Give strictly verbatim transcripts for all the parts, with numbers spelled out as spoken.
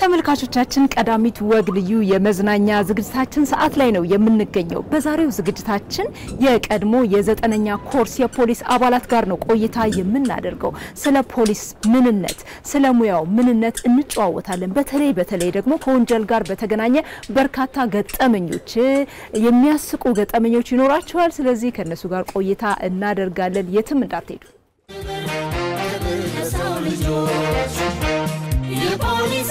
ተመልካቾቻችን ቀዳሚት ወግ ልዩ የመዝናኛ ዝግጅታችን ሰዓት ላይ ነው የምንገኘው በዛሬው ዝግጅታችን የቀድሞ የዘጠነኛ ኮርስ የፖሊስ አባላት ጋር ነው ቆይታ የምናደርገው ስለ ፖሊስ ምንነት ስለ ሙያው ምንነት እንጫወታለን በተለይ በተለይ ደግሞ ከወንጀል ጋር በተገናኘ በርካታ ገጠመኞች የሚያስቁ ገጠመኞች ይኖራቸዋል ስለዚህ ከነሱ ጋር ቆይታ እናደርጋለን የትም እንዳትሄዱ የፖሊስ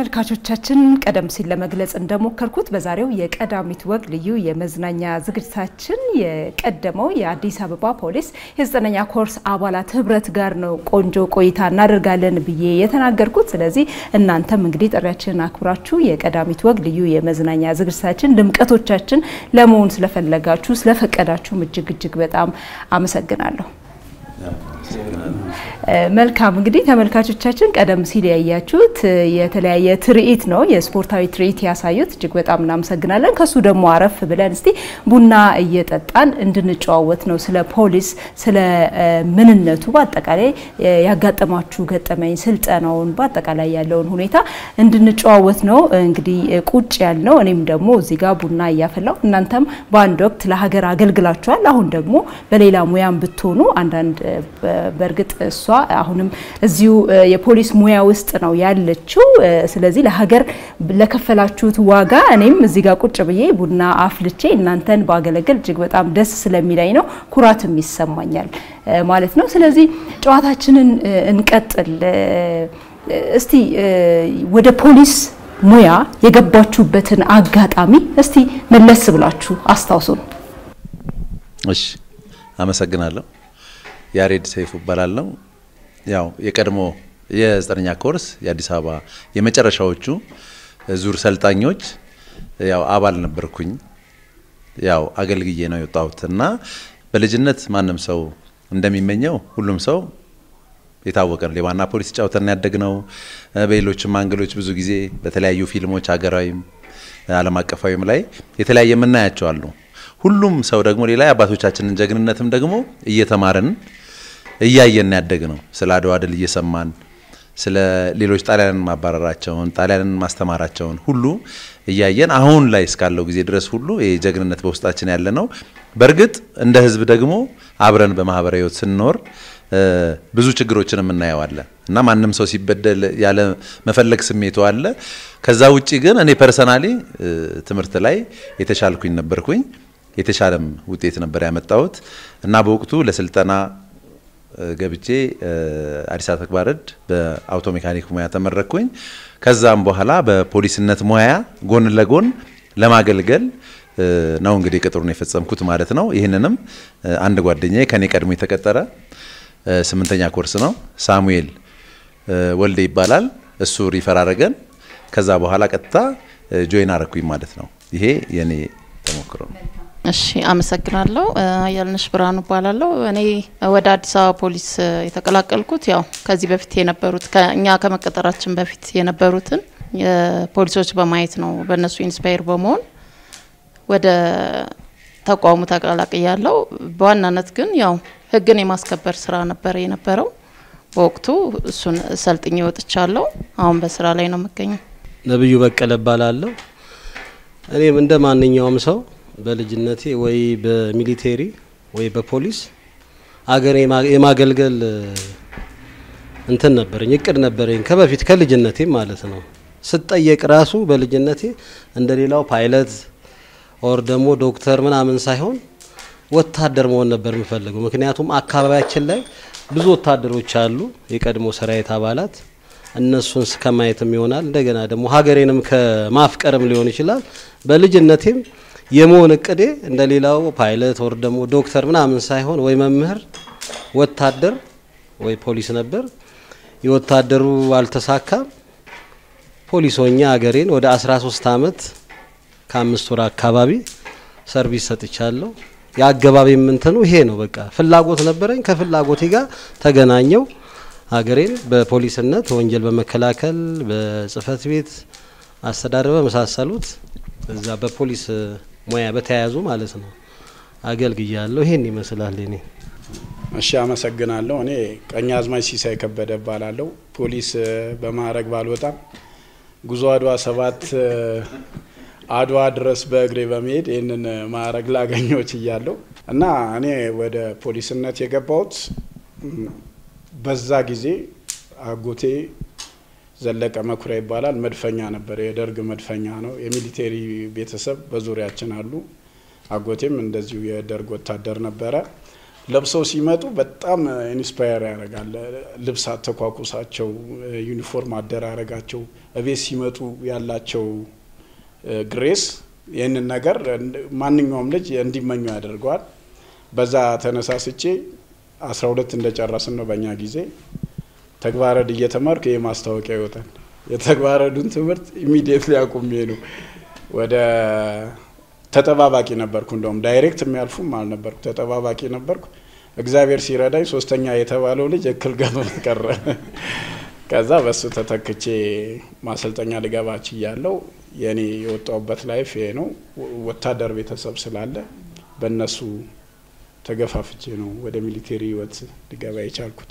መልካቾቻችን ቀደም ሲል ለመግለጽ እንደሞከርኩት በዛሬው የቀዳሚት ወግ ልዩ የመዝናኛ ዝግጅታችን የቀደመው የአዲስ አበባ ፖሊስ የዘጠነኛ ኮርስ አባላት ህብረት ጋር ነው ቆንጆ ቆይታ እናደርጋለን ብዬ የተናገርኩት ስለዚህ እናንተም እንግዲህ ጥሪያችንን አክብራችሁ የቀዳሚት ወግ ልዩ የመዝናኛ ዝግጅታችን ድምቀቶቻችን ለመሆን ስለፈለጋችሁ ስለፈቀዳችሁ እጅግ እጅግ በጣም አመሰግናለሁ መልካም እንግዲህ ተመልካቾቻችን ቀደም ሲል ያያችሁት የተለያየ ትርኢት ነው የስፖርታዊ ትርኢት ያሳዩት እጅግ በጣም እናመሰግናለን ከሱ ደግሞ አረፍ ብለን እስቲ ቡና እየጠጣን እንድንጫወት ነው ስለ ፖሊስ ስለ ምንነቱ በአጠቃላይ ያጋጠማችሁ ገጠመኝ ስልጠናውን በአጠቃላይ ያለውን ሁኔታ እንድንጫወት ነው እንግዲህ ቁጭ ያልነው እኔም ደግሞ እዚህ ጋር ቡና እያፈላሁ እናንተም በአንድ ወቅት ለሀገር አገልግላችኋል አሁን ደግሞ በሌላ ሙያም ብትሆኑ አንድ አንድ በርግጥ እሷ አሁንም እዚሁ የፖሊስ ሙያ ውስጥ ነው ያለችው ስለዚህ ለሀገር ለከፈላችሁት ዋጋ እኔም እዚህ ጋር ቁጭ ብዬ ቡና አፍልቼ እናንተን ባገለግል እጅግ በጣም ደስ ስለሚለኝ ነው ኩራትም ይሰማኛል ማለት ነው ስለዚህ ጨዋታችንን እንቀጥል እስቲ ወደ ፖሊስ ሙያ የገባችሁበትን አጋጣሚ እስቲ መለስ ብላችሁ አስታውሱን እሺ አመሰግናለሁ ያሬድ ሰይፉ ባላለው ያው የቀድሞ የዘጠነኛ ኮርስ የአዲስ አበባ የመጨረሻዎቹ ዙር ሰልጣኞች ያው አባል ነበርኩኝ ያው አገልግዬ ነው የጣውትና በልጅነት ማንም ሰው እንደሚመኘው ሁሉም ሰው የታወቀ ነው ለባና ፖሊስ ጫውተን ያደግነው በሌሎች ማንገሎች ብዙ ጊዜ በተለያዩ ፊልሞች አገራዊም ዓለም አቀፋዊም ላይ የተለያየ ምናያቸው አሉ ሁሉም ሰው ደግሞ ሌላ አባቶቻችንን ጀግንነትም ደግሞ እየተማረን እያየን ያደግነው ስለ አድዋ ድል እየሰማን ስለ ሌሎች ጣሊያንን ማባረራቸውን ጣሊያንን ማስተማራቸውን ሁሉ እያየን አሁን ላይ ስካለው ግዜ ድረስ ሁሉ የጀግንነት በውስጣችን ያለ ነው በርግጥ እንደ ህዝብ ደግሞ አብረን በማህበራዊው ስንኖር ብዙ ችግሮችንም እናያዋለን እና ማንንም ሰው ሲበደል ያለ መፈለክ ስሜቱ አለ ከዛ ውጪ ግን እኔ ፐርሰናሊ ትምርት ላይ የተሻልኩኝ ነበርኩኝ የተሻለም ውጤት ነበር ያመጣሁት እና በወቅቱ ለስልጣና ገብቼ አዲስ አበባ ተግባርድ በአውቶ ሜካኒክ ሙያ ተመረኩኝ ከዛም በኋላ በፖሊስነት ሙያ ጎን ለጎን ለማገልገል ነው እንግዲህ ቅጥሩን የፈጸምኩት ማለት ነው ይሄንንም አንድ ጓደኛዬ ከኔ ቀድሞ የተከተረ ስምንተኛ ኮርስ ነው ሳሙኤል ወልዴ ይባላል እሱ ሪፈር አረጋን ከዛ በኋላ ቀጥታ ጆይን አረኩኝ ማለት ነው ይሄ የኔ ተሞክሮ እሺ አመሰግናለሁ አያልነሽ ብራኑ ባላለው እኔ ወደ አዲስ አበባ ፖሊስ የተቀላቀልኩት ያው ከዚህ በፊት የነበሩት ከኛ ከመቀጠራችን በፊት የነበሩትን ፖሊሶች በማየት ነው በእነሱ ኢንስፓየር በመሆን ወደ ተቋሙ ተቀላቀያለሁ በዋናነት ግን ያው ህግን የማስከበር ስራ ነበር የነበረው ወቅቱ እሱን ሰልጥኝ ወጥቻለሁ አሁን በስራ ላይ ነው መገኘው ነብዩ በቀለ ባላለው እኔ እንደማንኛውም ሰው በልጅነቴ ወይ በሚሊተሪ ወይ በፖሊስ አገሬ የማገልገል እንትን ነበርኝ እቅድ ነበርኝ ከበፊት ከልጅነቴ ማለት ነው ስጠየቅ ራሱ በልጅነቴ እንደሌላው ፓይለት ኦር ደሞ ዶክተር ምናምን ሳይሆን ወታደር መሆን ነበር የምፈልገው ምክንያቱም አካባቢያችን ላይ ብዙ ወታደሮች አሉ የቀድሞ ሰራዊት አባላት እነሱን ስከማይተም ይሆናል እንደገና ደግሞ ሀገሬንም ከማፍቀርም ሊሆን ይችላል በልጅነቴም የሞን እቅዴ እንደሌላው ፓይለት ወር ደሞ ዶክተር ምናምን ሳይሆን ወይ መምህር ወታደር ወይ ፖሊስ ነበር የወታደሩ አልተሳካ ፖሊሶኛ አገሬን ወደ አስራ ሶስት አመት ከአምስት ወር አካባቢ ሰርቪስ ሰጥቻለሁ يا جبابي من تنو هينو بكا في اللاغوت نبرين كفي اللاغوت هيجا تجنانيو هاجرين بpolice النت وانجل بمكلاكل بصفات بيت استدارة بمساسلوت إذا بpolice مياه بتعزوم على سنو أجل جيالو هيني مسألة ليني ماشي أما سجنا له أني كنياز ما يسي سيكبر بالا له police بمارك بالوتام جزء دوا سبات أدوا درس بغريبة ميت إنن مارك لاغنيو تيالو أنا أني ود police النت يكبوت بزاقي زي أقولي زلك أما كراي بالا المدفنيان بري درج مدفنيانو الميليتري بيتسب بزوريات شنالو أقولي من دزيو يدرج وتدرنا برا لبسوا سيماتو بتأم إنسباير رجال لبسات تقاقوسات شو يونيفورم عدرا رجال شو أبي سيماتو يلا شو غريس ين النجار مانينغ عملج يندي منيو درجات بزات أنا ساسيتشي أسرودة تندش أرسلنا بنيا جيزة تقوارا دي يتمر كي ماستوه كي يوتن يتقوارا دون تمرت immediately أكون مينو وده تتوابا كي نبر كندم direct ميالفو مال نبر تتوابا كي نبر إخبار سيرة داي سوستنيا يتوالولي جكل جنون كره كذا بس تتكشي ماسلتنيا لجواتي يالو يعني يتوبت لايف ينو وتدرب تسبسلاله بالنسو تجفافت ينو وده military وات لجواتي شالكوت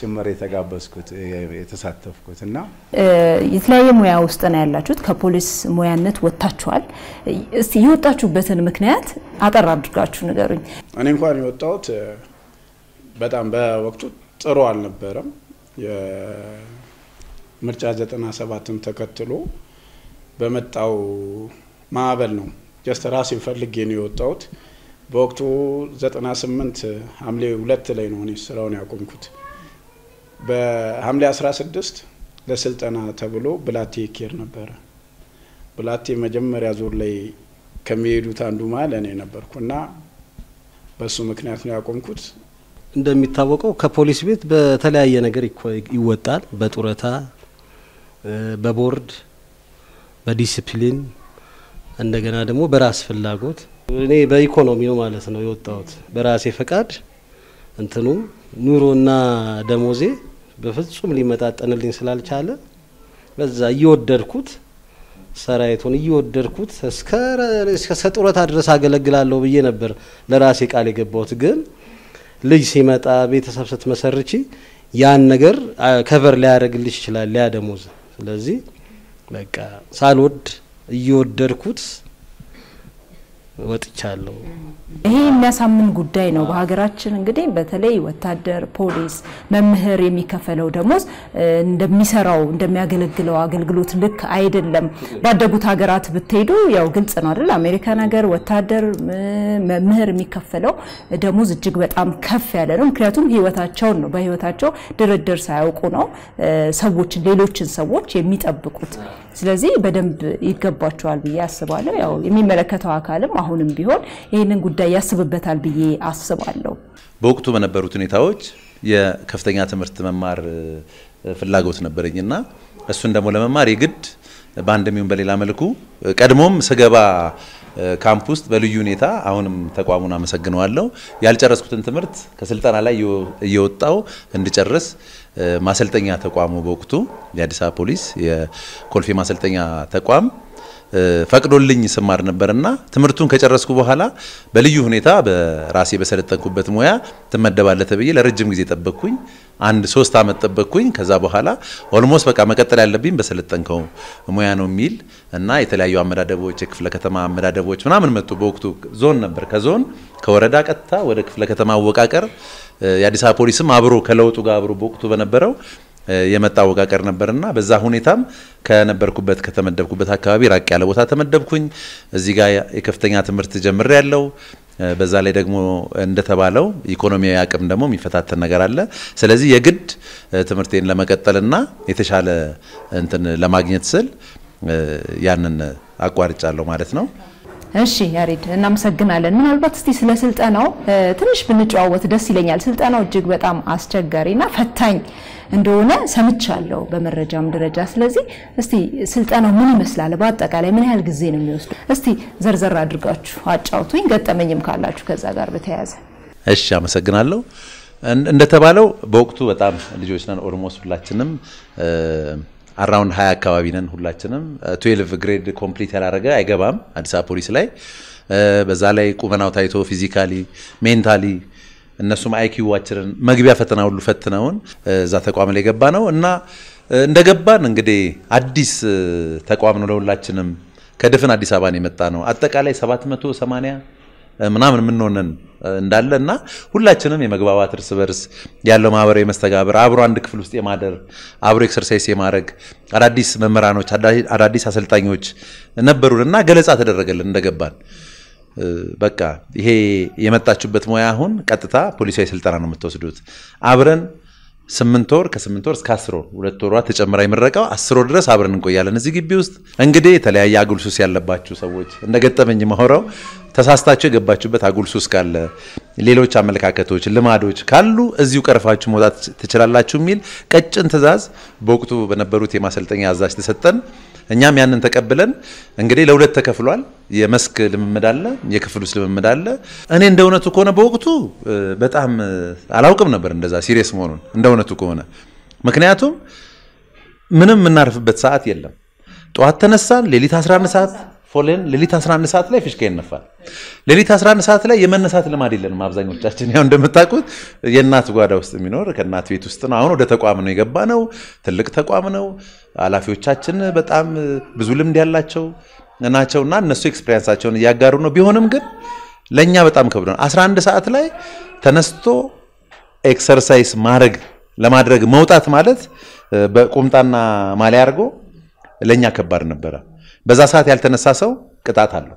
چمره تقابس کت تصادف کت نه؟ یتلاعی میاوست نهلا چود کپولیس میانت و تاچوال سیو تاچو بهتر مکنات عتر رادکارشون دارن. من این کاری اتاق بدم به وقت روال نبرم یا مرچازت ناسباتن تکتلو به متاو معابل نم جست راسی فرقینی اتاق وقتو زت ناسمنت عملی ولت لینونی سرانی عکم کت. بحملة أسرار سدست لسلت أنا تقوله بلاتي كير نبرة بلاتي مجمر يزور لي كمير وتاندوما لأني نبر كنا بس مكناتنا أقوم كت عندما يتوقعوا كpolice بيت بتلاقي نجاري كوي يوتال بتورتها ببورد بديسبلين عندنا هذا مو براس في اللاجوت يعني بإقتصادية ما لسنا يوتات براس فكاد أنتنو نورنا دموزي بفتشوم لي متى أنا اللي نسلال شاله بس يود دركوت سرايتوني يود دركوت سكر سكستورة تدرس عقل الجلالو بينبر لراسك على جبوت جن ليسي متى بيت سبسة مسرتشي يان نجر كفر لا رجليش شلا لا دموز لذي لك سالود يود دركوت وتشالو. هي الناس هم من قدينا وبهاجراتشن قديم بتلاقي وتدر بوليس ممهر يمكفلو دموز ندم يسرعو ندم يعجل الجلو عجل جلوت لك عيد اللهم بعد قط هاجرات بتيدو يا وقلت أنا رلا أمريكا نجار وتدر ممهر يمكفلو دموز الجقبة عم كفّي لهم كرياتهم هي وتشونو بهي وتشو درد درس عوقنا سوتش ليلوتشن سوتش يميت أبكوت. سلزي بدم يكبّرتوا على بياس سبالة يا يمين ملكته عكالم هونم بيهون إن قد يسبب بتال بيجي عصب علو. بوقت من بروتني تاوج يا كفتني أتمرت من مار في اللاجوت نبريجنا السندم ولا من مار يجد باندم يوم بالي لاملكو كدمهم سجبا كامبوست باليونيتا هونم تقوامنا مسجنوا علو يالجرس كنت أتمرت كسلتنا على يو يوتاو هندجرس ما سلتني أتقوامو بوقتو يادسا بوليس يا كل في ما سلتني أتقوام فكروا لي نسمار نبرنا تمرتون كجرسكو بحالا بليو هنيتا براسي بسرتكوبت مويا تمدبال تبيي لرجم ጊዜ ጠበቅኩኝ አንድ ሶስት አመት ጠበቅኩኝ ከዛ በኋላ ኦልሞስት በቃ መከተል ያለብኝ በሰለጠንከው ሙያ ነው ሚል እና የተለያዩ አመዳደቦች ክፍለ ከተማ አመዳደቦች ምናምን መጥቶ በወቅቱ ዞን ነበር ከዞን ከወረዳ ቀጥታ ወደ ክፍለ ከተማ ወቃቀር የአዲስ አበባ ፖሊስም አብሮ ከለውጡ ጋር አብሮ በወቅቱ በነበረው የመጣው ወጋቀር ነበርና በዛ ሁኔታም ከነበርኩበት ከተመደብኩበት አካባቢ ራቅ ያለ ቦታ ተመደብኩኝ እዚህ ጋር የከፍተኛ ትምህርት ጀምር ያለው بزالي دقمو اندتبالو ايكونوميا ياكم دمو ميفتات النقرالة سلازي يقد تمرتين لما قطلنا يتشعال انتن لما قنيتسل يعني اقوارج قالو مارتنو እሺ ያሬድ እናመሰግናለን ምናልባት እስቲ ስለ ስልጣናው ትንሽ ብንጫወት ደስ ይለኛል ስልጣናው እጅግ በጣም አስቸጋሪና ፈታኝ እንደሆነ ሰምቻለሁ በመረጃም ደረጃ ስለዚህ እስቲ ስልጣናው ምን ይመስላል በአጠቃላይ ምን ያህል ጊዜ ነው የሚወስደው እስቲ ዘርዘር አድርጋችሁ አጫውቱኝ ገጠመኝም ካላችሁ ከዛ ጋር በተያያዘ እሺ አመሰግናለሁ እንደተባለው በወቅቱ በጣም ልጆችና ኦርሞስ ሁላችንም around high academia ሁላችንም twelve grade complete ያላረጋ አይገባም አዲስ አበባ ፖሊስ ላይ በዛ ላይ ቁመናው ታይቶ ፊዚካሊ ሜንታሊ እነሱም አይኪው ዋቸርን መግቢያ ፈተና ሁሉ ፈትነውን እዛ ተቋም ላይ ገባ ነው እና እንደገባን እንግዲህ አዲስ ተቋም ነው ለሁላችንም ከደፍን አዲስ አበባ ነው የመጣ ነው አጠቃላይ seven hundred eighty ምናምን ምን ሆነን እንዳለና ሁላችንም የመግባባት ርስ በርስ ያለው ማበረ የመስተጋብር አብሮ አንድ ክፍል ውስጥ የማደር አብሮ ኤክሰርሳይዝ የማድረግ አዳዲስ መመራኖች አዳዲስ አሰልጣኞች ነበሩልና ገለጻ ተደረገልን እንደገባን በቃ ይሄ የመጣችሁበት ሞያ አሁን ቀጥታ ፖሊሳዊ ስልጣና ነው የምትወስዱት አብረን ስምንት ወር ከስምንት ወር እስከ አስር ወር ሁለት ወራት ተጨምራይ ምረቃው አስር ወር ድረስ አብረን እንቆያለን እዚህ ግቢ ውስጥ እንግዲህ ተለያየ አጉልሱስ ያለባችሁ ሰዎች እንደገጠመኝ ማሆራው ተሳስታችሁ ገባችሁበት አጉልሱስ ካለ ሌሎች አመልካከቶች ልማዶች ካሉ እዚሁ ቀርፋችሁ መውጣት ትችላላችሁ ሚል ቀጭን ተዛዝ በወቅቱ በነበሩት የማሰልጠኛ አዛዥ ተሰጠን እኛም ያንን ተቀበለን እንግዲህ ለሁለት ተከፍሏል የመስክ ልምምድ አለ የክፍሉስ ልምምድ አለ እኔ እንደውነቱ ከሆነ በወቅቱ በጣም አላውቅም ነበር እንደዛ ሲሪየስ መሆኑን እንደውነቱ ከሆነ ምክንያቱም ምንም እናርፍበት ሰዓት የለም ጧት ተነሳን ሌሊት eleven ሰዓት ፎለን ሌሊት eleven ሰዓት ላይ ፍሽከ ይነፋል ሌሊት eleven ሰዓት ላይ የመነሳት ልማድ የለንም አብዛኞቻችን ያው እንደምታውቁት የናት ጓዳ ውስጥ የሚኖር ከናት ቤት ውስጥ ነው አሁን ወደ ተቋም ነው የገባ ነው ትልቅ ተቋም ነው አላፊዎቻችን በጣም ብዙ ልምድ ያላቸው ናቸውና እነሱ ኤክስፒሪያንሳቸውን ያጋሩ ነው ቢሆንም ግን ለኛ በጣም ከብዶን eleven ሰዓት ላይ ተነስቶ ኤክሰርሳይዝ ማድረግ ለማድረግ መውጣት ማለት በቁምጣና ማሊያ አርጎ ለኛ ከባድ ነበር በዛ ሰዓት ያልተነሳ ሰው ቅጣት አለው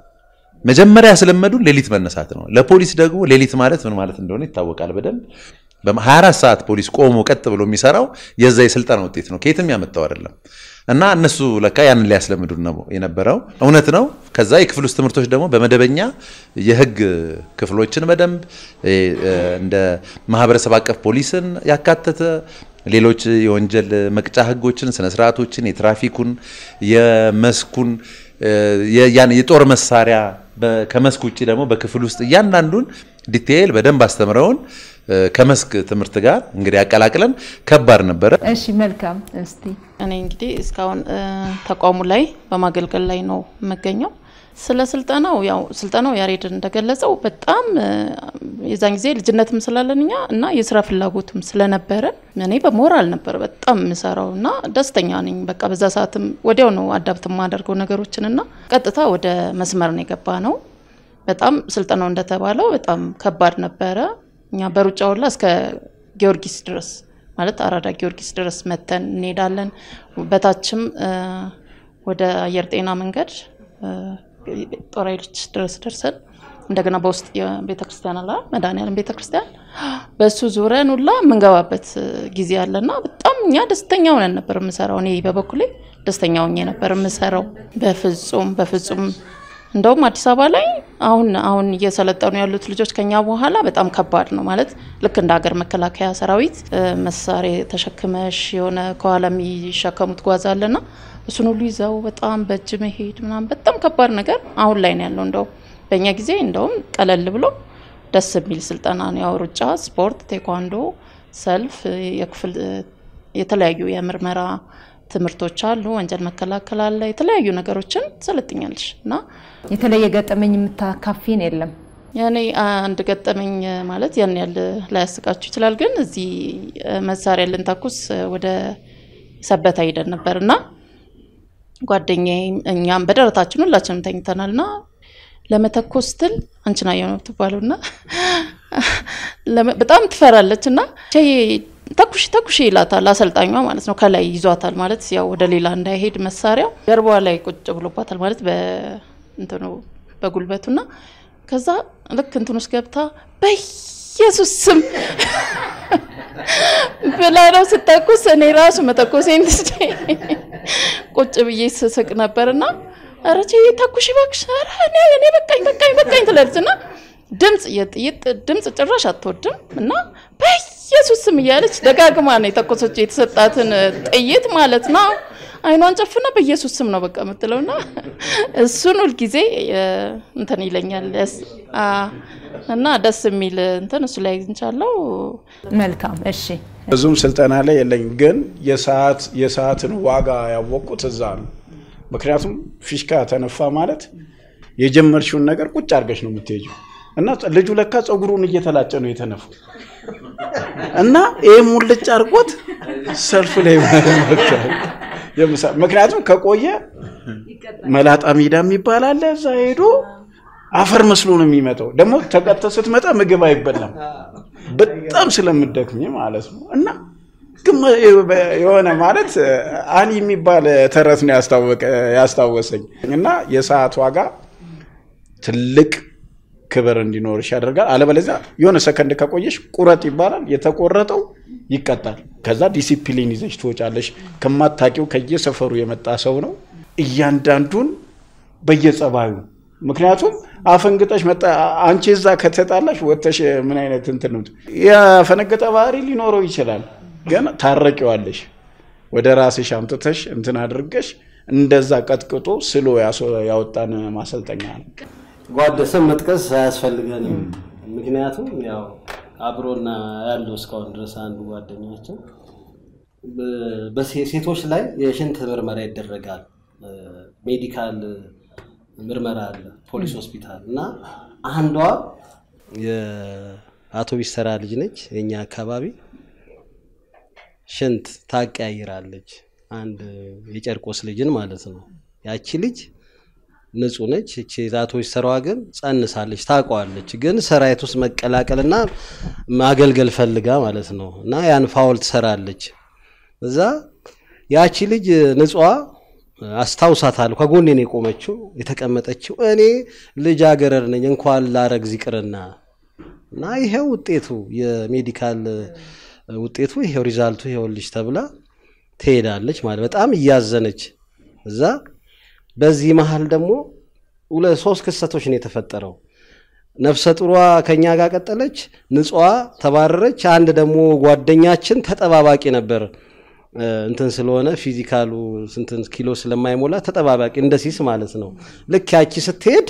መጀመሪያ ያስለመዱ ሌሊት መነሳት ነው ለፖሊስ ደግሞ ሌሊት ማለት ምን ማለት እንደሆነ ይታወቃል በደም በ24 ሰዓት ፖሊስ ቆሞ ቀጥ ብሎ የሚሰራው የዛ የስልጣን ውጤት ነው ከየትም ያመጣው አይደለም እና እነሱ ለካ ያን ሊያስለምዱ ነው የነበረው እውነት ነው ከዛ የክፍል ውስጥ ትምርቶች ደግሞ በመደበኛ የህግ ክፍሎችን በደም እንደ ማህበረሰብ አቀፍ ፖሊስን ያካተተ ሌሎች የወንጀል መቅጫ ህጎችን ስነ ስርዓቶችን የትራፊኩን የመስኩን ያን የጦር መሳሪያ ከመስኩ ውጪ ደግሞ በክፍል ውስጥ ያንዳንዱን ዲቴል በደንብ አስተምረውን ከመስክ ትምርት ጋር እንግዲህ ያቀላቀለን ከባድ ነበር እሺ መልካም እስቲ እኔ እንግዲህ እስካሁን ተቋሙ ላይ በማገልገል ላይ ነው መገኘው ስለ ስልጣናው ያው ስልጣናው ያሬድ እንደገለጸው በጣም የዛን ጊዜ ልጅነትም ስላለንኛ እና የሥራ ፍላጎትም ስለነበረ እኔ በሞራል ነበር በጣም መሰራውና ደስተኛ ነኝ በቃ በዛ ሰዓትም ወዲያው ነው አዳፕት ማደርገው ነገሮችንና ቀጥታ ወደ መስመር ነው የገባነው በጣም ስልጣናው እንደተባለው በጣም ከባድ ነበር እኛ በሩጫውላ እስከ ጊዮርጊስ ድረስ ማለት አራዳ ጊዮርጊስ ድረስ መተን እንሄዳለን በታችም ወደ አየር ጤና መንገድ ጦራይልች ድረስ ድርሰን እንደገና በውስጥ የቤተክርስቲያን አላ መዳንያልን ቤተክርስቲያን በሱ ዙረን ሁላ መንገባበት ጊዜ አለና በጣምኛ ደስተኛው ነን ነበር መሰራው እኔ በበኩሌ ደስተኛው ነኝ ነበር መሰራው በፍጹም በፍጹም እንደውም አዲስ አበባ ላይ አሁን አሁን እየሰለጠኑ ያሉት ልጆች ከኛ በኋላ በጣም ከባድ ነው ማለት ልክ እንደ ሀገር መከላከያ ሰራዊት መሳሪ ተሸክመሽ የሆነ ኮአላሚ ሸከሙት ጓዛልና እሱን ሁሉ ይዘው በጣም በእጅ መሄድ ምናም በጣም ከባድ ነገር አሁን ላይ ነው ያለው እንደው በእኛ ጊዜ እንደው ቀለል ብሎ ደስ የሚል ስልጣና ነው ያው ሩጫ ስፖርት ቴኳንዶ ሰልፍ የክፍል የተለያዩ የመርመራ ትምርቶች አሉ ወንጀል መከላከል አለ የተለያዩ ነገሮችን ሰለጥኛልሽና የተለየ ገጠመኝ ምታካፊን የለም ያኔ አንድ ገጠመኝ ማለት ያን ያለ ላይስቃችሁ ይችላል ግን እዚ መሳሪያ ለንታኩስ ወደ ሰበታ ሄደን ነበርና ጓደኛዬ እኛም በደረታችን ሁላችንም ተኝተናልና ለመተኮስትል አንቺና የሆነ ተባሉና በጣም ትፈራለችና ቸይ ተኩሽ ተኩሽ ይላታል አሰልጣኙ ማለት ነው ከላይ ይዟታል ማለት ያው ወደ ሌላ እንዳይሄድ መሳሪያው ገርባው ላይ ቁጭ ብሎባታል ማለት በእንተኑ በጉልበቱና كذا لك انتو مش جابتها بيسوس سم بلا راس تاكوس انا راس ما تاكوسين كنت بيس سك نبرنا ارجي تاكوشي باكش ارا انا انا بكاي بكاي بكاي تلرتنا ድምጽ የጥይት ድምጽ ጭራሽ አትወድም እና በኢየሱስ ስም ያለች ደጋግማ ነው ተቆሰጨ የተሰጣትን ጥይት ማለት ነው አይኗን ጨፍና በኢየሱስ ስም ነው በቃ ምትለውና እሱን ሁሉ ጊዜ እንተን ይለኛል እና ደስ የሚል እንተን እሱ ላይ እንቻለው መልካም እሺ ብዙም ስልጣና ላይ የለኝ ግን የሰዓት የሰዓትን ዋጋ ያወቁት እዛ ነው ምክንያቱም ፊሽካ ተነፋ ማለት የጀመርሽው ነገር ቁጭ አርገሽ ነው የምትሄጂው እና ልጁ ለካ ጸጉሩን እየተላጨ ነው የተነፈው እና ይሄ ሙልጭ አርቆት ሰልፍ ላይ ማለት የምሳ መክራቱን ከቆየ መላጣ ሚዳም ይባላል እዛ ሄዱ አፈር መስሎ ነው የሚመጣው ደሞ ተቀጥተስት መጣ ምግብ አይበላም በጣም ስለምደክኝ ማለት ነው እና ግን የሆነ ማለት አሊ የሚባል ተረት ነው ያስታወቀ ያስታወሰኝ እና የሰዓት ዋጋ ትልቅ ክብር እንዲኖርሽ ያደርጋል አለበለዚያ የሆነ ሰከንድ ከቆየሽ ቁራጥ ይባላል የተቆረጠው ይቀጣል ከዛ ዲሲፕሊን ይዘሽ ትወጫለሽ ከማታቂው ከየሰፈሩ የመጣ ሰው ነው እያንዳንዱን በየጸባዩ ምክንያቱም አፈንግጠሽ መጣ አንቺ እዛ ከተጣላሽ ወተሽ ምን አይነት እንትን ነው ያፈነገጠ ባህሪ ሊኖረው ይችላል ግን ታረቂዋለሽ ወደ ራስሽ አምጥተሽ እንትን አድርገሽ እንደዛ ቀጥቅጦ ስሎ ያወጣን ማሰልጠኛ ነው ጓደ ሰምጥቀስ ያስፈልጋል ምክንያቱም ያው አብሮና ያለው ስካውን ድረስ አንዱ ጓደኛችን በሴቶች ላይ የሽንት ምርመራ ይደረጋል ሜዲካል ምርመራ አለ ፖሊስ ሆስፒታል እና አንዷ የአቶ ቢሰራ ልጅ ነች እኛ አካባቢ ሽንት ታቀያይራለች አንድ የጨርቆስ ልጅን ማለት ነው ያቺ ልጅ ንጹህ ነች እቺ ዛቶች ሰራዋ ግን ጻንሳለች ታቋለች ግን ሰራይቱስ መቀላቀልና ማገልገል ፈልጋ ማለት ነውና ያን ፋውል ተሰራለች እዛ ያቺ ልጅ ንጹዋ አስተውሳታል ከጎኔ ነው ቆመችው የተቀመጠችው እኔ ልጅ አገረር ነኝ እንኳን ላረግ ዚቅርና እና ይሄው ውጤቱ የሜዲካል ውጤቱ ይሄው ሪዛልቱ ይሄው ልጅ ተብላ ተሄዳለች ማለት በጣም ያዘነች እዛ በዚህ መሃል ደሞ ሁለት ሶስት ክስተቶች ነው የተፈጠረው ነፍሰ ጥሯ ከኛ ጋር ቀጠለች ንጹዋ ተባረረች አንድ ደሞ ጓደኛችን ተጠባባቂ ነበር እንትን ስለሆነ ፊዚካሉ እንትን ኪሎ ስለማይሞላ ተጠባባቂ እንደሲስ ማለት ነው ልክ ያቺ ስትሄድ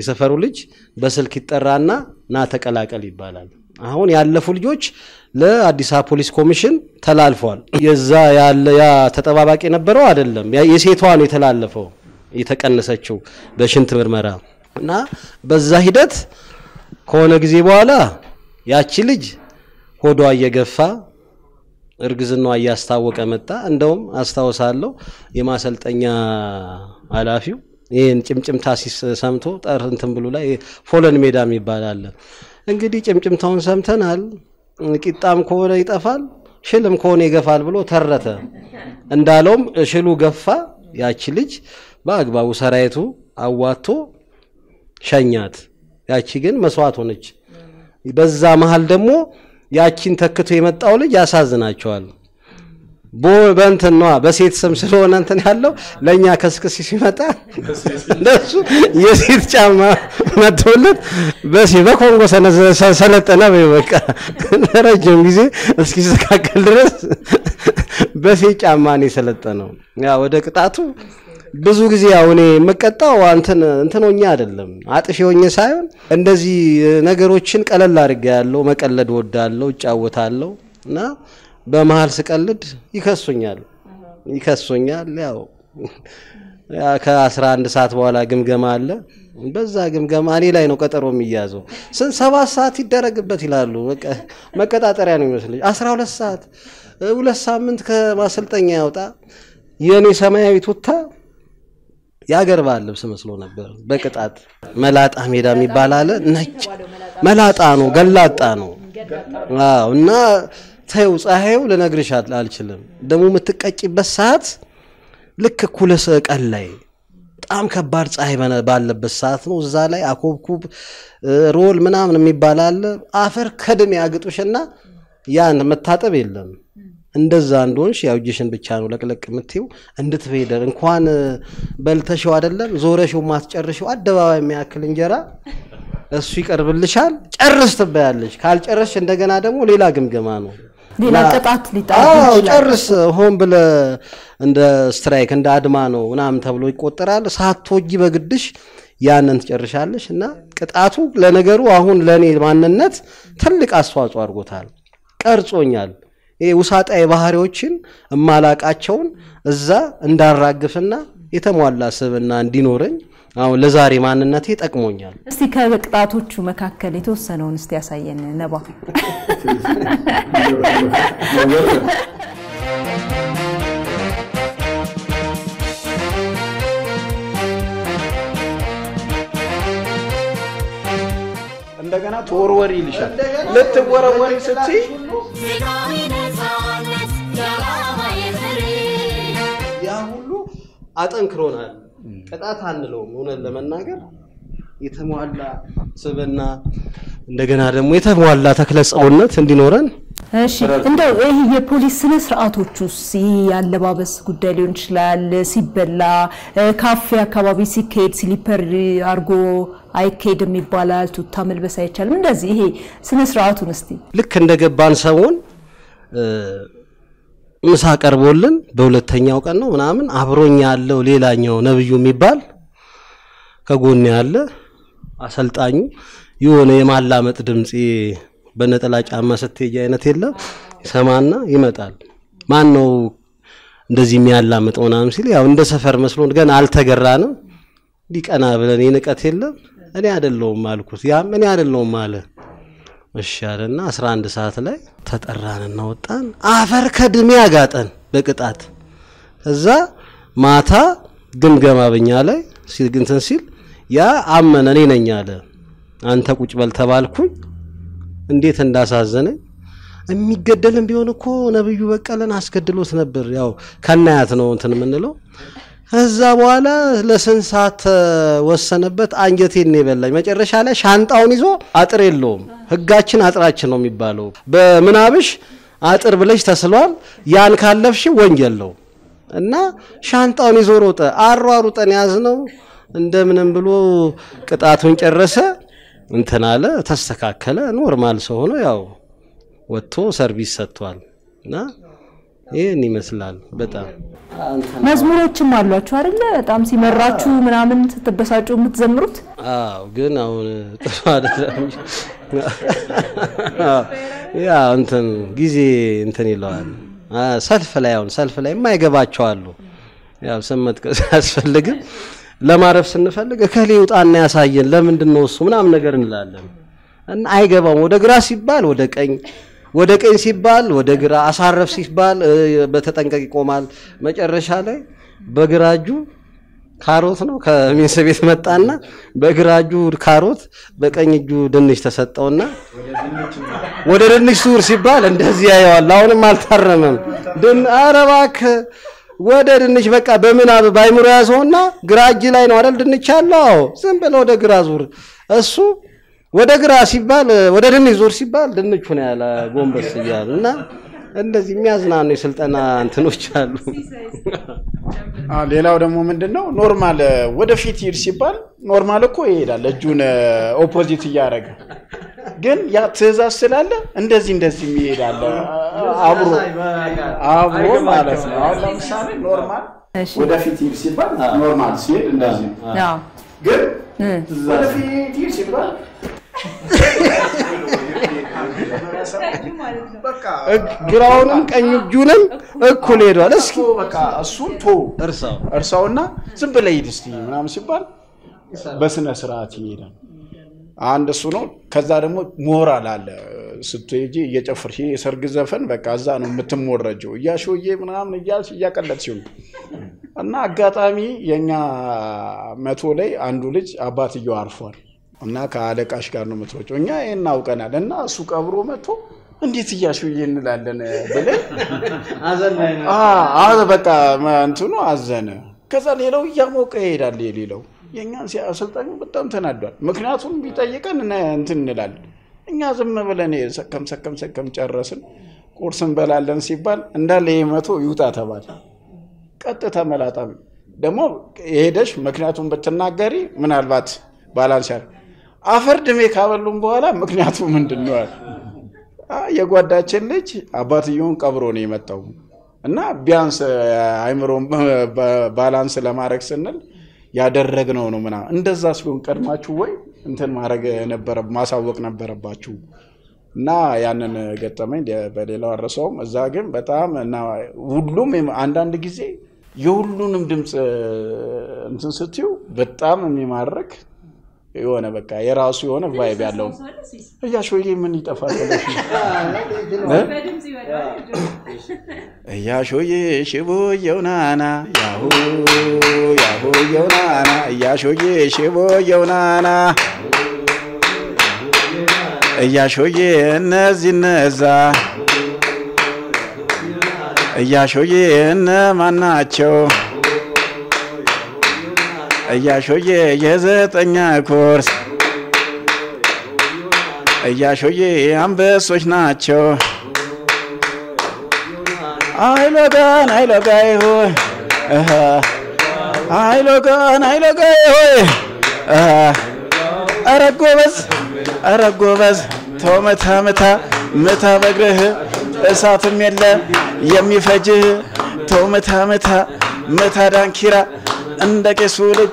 የሰፈሩ ልጅ በስልክ ይጣራና ና ተቀላቀል ይባላል አሁን ያለፉ ልጆች ለአዲስ አበባ ፖሊስ ኮሚሽን ተላልፈዋል የዛ ያለ ያ ተጠባባቂ ነበርው አይደለም የሴቷን የተላልፈው የተቀነሰችው በሽንት ምርመራ እና በዛ ሂደት ከሆነ ጊዜ በኋላ ያቺ ልጅ ሆዷ እየገፋ እርግዝናዋ ያስታወቀ መጣ እንደውም አስተዋሳለው የማሰልጠኛ አላፊው ይሄን ጭምጭምታ ሲሰምቶ ጣር እንትን ብሉ ላይ ፎለን ሜዳም ይባላል እንግዲህ ጭምጭምታውን ሰምተናል ቂጣም ኮረ ይጣፋል ሽልም ኮኔ ይገፋል ብሎ ተረተ እንዳለም ሽሉ ገፋ ያቺ ልጅ ባግባው ሰራይቱ አዋቶ ሸኛት ያቺ ግን መስዋዕት ሆነች በዛ መሃል ደሞ ያቺን ተክቶ የመጣው ልጅ ያሳዝናቸዋል በእንተናው በሴት ስም ስለሆነ እንተን ያለው ለኛ ከስክስ ሲመጣ እንደሱ የሴት ጫማ መጥቶለት በሴ በኮንጎ ሰለጠነ በቃ ረጅም ጊዜ እስኪ ስካከል ድረስ በሴት ጫማ ነው ሰለጠነው ያ ወደ ቅጣቱ ብዙ ጊዜ ያው እኔ መቀጣው አንተን እንተኖኛ አይደለም አጥፊውኝ ሳይሆን እንደዚህ ነገሮችን ቀለል አድርጋለሁ መቀለድ ወዳለሁ ጫውታለሁ እና በመሃል ስቀልድ ይከሱኛል ይከሱኛል ያው ያ ከ11 ሰዓት በኋላ ግምገማ አለ በዛ ግምገማ አኔ ላይ ነው ቀጠሮም ይያዘው ሰባት ሰዓት ይደረግበት ይላሉ በቃ መቀጣጠሪያ ነው ይመስልኝ አስራ ሁለት ሰዓት ሁለት ሳምንት ከማሰልጠኛ ያውጣ የኔ ሰማያዊ ቱታ ያገርባል ልብስ መስሎ ነበር በቅጣት መላጣ ሜዳም ይባላል ነጭ መላጣ ነው ገላጣ ነው አዎ እና ታዩ ፀሐዩ ለነግርሽ አልችልም ደሙ ምትቀጭበት ሰዓት ልክ ኩለሰ ቀላይ بتأم كبار صاحي من باللبسات نو زالي أكوب كوب رول منا من مبالال آخر كدمي أقتوشنا يعني متهات بيلن عند الزاندون شيء أوجيشن بتشانو لك لك متيو عند تفيدر إن كان بلتشو عدلنا زورش وما تشرش وأدبا مياكل إنجرا السويك أربلشان أرست بيالش خالج أرست عند جنادا مو ليلا جم جمانو دينا كتعت لي تعرف جرس هون بال عند سترايك عند أدمانه ونام تبلو يكوترال ساعات توجي بقدش يعني أنت جرشالش إنه كتعتو لنجرو هون لاني مان النت تلك أسواق وارجوتال كارسونيال إيه وساعات أي بحري وشين مالك أشون إذا عند الرجفنا يتموالله سبنا دينورين أو لزاري مان النت يتأكمونيال استكابك تعتو شو مكاكلي توصلون استياسين نبا عندنا توروري لشان لا توروري ستي يا هلو أتنكرونا كتاتان لهم هنا لما ناقر يتموالنا سبنا እንደገና ደግሞ የተሟላ ተክለስ አውነት እንዲኖረን እሺ እንደው ይሄ የፖሊስ ስነ ስርዓቶቹስ ያለባበስ ጉዳይ ሊሆን ይችላል ሲበላ ካፌ አካባቢ ሲኬድ ስሊፐር አርጎ አይኬድም ይባላል ቱታ መልበስ አይቻልም እንደዚህ ይሄ ስነ ስርዓቱን እስቲ ልክ እንደገባን ሰውን ምሳ ቀርቦልን በሁለተኛው ቀን ነው ምናምን አብሮኛ ያለው ሌላኛው ነብዩ የሚባል ከጎን ያለ አሰልጣኙ يوم يمال لا متدمسي بنت الله جامعة ستيجي أنا تيلا سمعنا يمتال ما إنه دزيمي الله متونا مسيلي أو إنه سفر مسلون كان على تجرانا ديك أنا بلانين كتيلا أنا هذا اللون مالك ويا من هذا اللون ماله والشارع الناس راند ساعات لي تتقران النوتان آخر كدمي أجاتن بقطعت هذا ما تا جمجمة بنياله سيل جنسيل يا عم أنا نينياله أنت كوج بالتبالكون، عندي ثنداس عزني، أمي قدّلهم بيوانو كون أبي يوقع على ناس قدّلوا سنبر ياو كنا عثناو ثنمنلو، هالزوالا لسنسات والسنبت أنجتين نبلا، ما جرّش على شانت أونيزو أتريلهم، هجاتشن أتراتشنهم يبالو، بمنابش أتر بلش تسلوان يان كالفش وانجلو، إنّا شانت أونيزو روتا، أروى روتا نيازنو، عندنا نبلو كتاتون كرّسة. انتنا لا تستكاكلا نورمال سهونا ياو وتو سيرفيس ستوال نا ايه ني مثلال بتا مزموروچም አሏችሁ አይደለ በጣም ሲመራችሁ ምናምን ተተበሳጩ የምትዘምሩት አዎ ግን አሁን ጥፋ አይደለም ያ እንትን ጊዜ እንትን ይለዋል ሰልፍ ላይ አሁን ሰልፍ ላይ የማይገባቸው አሉ ያው ሰመት ከአስፈልግ ለማረፍ سنፈልግ ከሌ ይውጣና ያሳየን ለምንድነው እሱ ምናም ነገር እንላለን እና አይገባም ወደ ግራ ሲባል ወደ ቀኝ ወደ ቀኝ ሲባል ወደ ግራ አሳረፍ ሲባል በተጠንቀቅ ይቆማል መጨረሻ ላይ በግራጁ ካሮት ነው ከሚንስ ቤት መጣና በግራጁ ካሮት በቀኝ እጁ ድንሽ ተሰጠውና ወደ ድንሽ ሱር ሲባል እንደዚህ ያየዋል አሁንም አልታረመም ድን አረባክ ወደ ድንሽ በቃ በምን አባይ ምሮ ያሰውና ግራጅ ላይ ነው አይደል ድንሽ ያለው ዝም ብሎ ወደ ግራ ዙር እሱ ወደ ግራ ሲባል ወደ ድንሽ ዙር ሲባል ድንሽ ነው ያለ ጎንበስ ይያልና እንደዚህ የሚያዝናኑ የስልጣና እንትኖች አሉ አ ሌላው ደግሞ ምንድነው ኖርማል ወደ ፊት ይር ሲባል ኖርማል እኮ ይሄዳል እጁን ኦፖዚት ይያረጋ ግን ያ ትዕዛዝ ስላለ እንደዚህ እንደዚህ ይሄዳል አብሮ አብሮ ማለት ነው ለምሳሌ ኖርማል ወደ ፊት ይር ሲባል ኖርማል ሲሄድ እንደዚህ ያው ግን ወደ ፊት ይር ሲባል በቃ ግራውንም ቀኝ እጁንም እኩል ሄዷል እስኪ በቃ እሱን ቶ እርሳው እርሳውና ዝም ብለይድ እስቲ ምናምን ሲባል በስነ ስርዓት ይሄዳል አንድ እሱ ነው ከዛ ደግሞ ሞራል አለ ስትጂ እየጨፈርሽ የሰርግ ዘፈን በቃ እዛ ነው የምትሞረጀው ያሾዬ ምናምን እያልሽ ያቀለጥሽው እና አጋጣሚ የኛ መቶ ላይ አንዱ ልጅ አባትየው አርፏል እና ካለቃሽ ጋር ነው መጥሮጮኛ ይሄን አውቀናል እና እሱ ቀብሮ መጥቶ እንዴት ይያሽው ይንላልን በለ አዘነ አአ አዘ በቃ ማንቱ ነው አዘነ كذا ليلو يجمو كيدا ليلو يعنى سيا أصلاً بتم تنادل مكناتهم بيتايكان نانتن نلال يعنى زمنا بلن يسكم سكم سكم جرّسن كورسن بلالن سيبال ندلي مثو يوتا ثبات كتة ثملات أم دمو هيدش مكناتهم بتناعري من البات بالانشار آفرد ميكابلون بوالا مكناتهم من دنوار آه يقعد أشلنج أباتيون كبروني متاهم እና ቢያንስ አይምሮም ባላንስ ለማድረግ ስንል ያደረግነው ነው ምና እንደዛ ሲሆን ቀድማችሁ ወይ እንትን ማድረግ ነበር ማሳወቅ ነበርባችሁ እና ያንን ገጠመኝ በሌላው አረሰው እዛ ግን በጣም እና ሁሉም አንድ አንድ ጊዜ የሁሉንም ድምጽ እንትን ስትዩ በጣም የሚማርክ يوانا بكا يراس يوانا باي بيعلم يا شو يلي مني تفاصيل يا شو يشبو يونانا ياهو ياهو يونانا يا شو يشبو يونانا يا شو ينزينزا يا شو ينماناتشو يا شوية جزت أني كورس يا شوية أم بسوش ناتشو أي لقان أي لقاي هو أي لقان أي لقاي هو أرقو بس أرقو بس ثم ثا متى متى بقره سات ميلا يمي فجه ثم ثا متى متى رانكيرا عندك سولج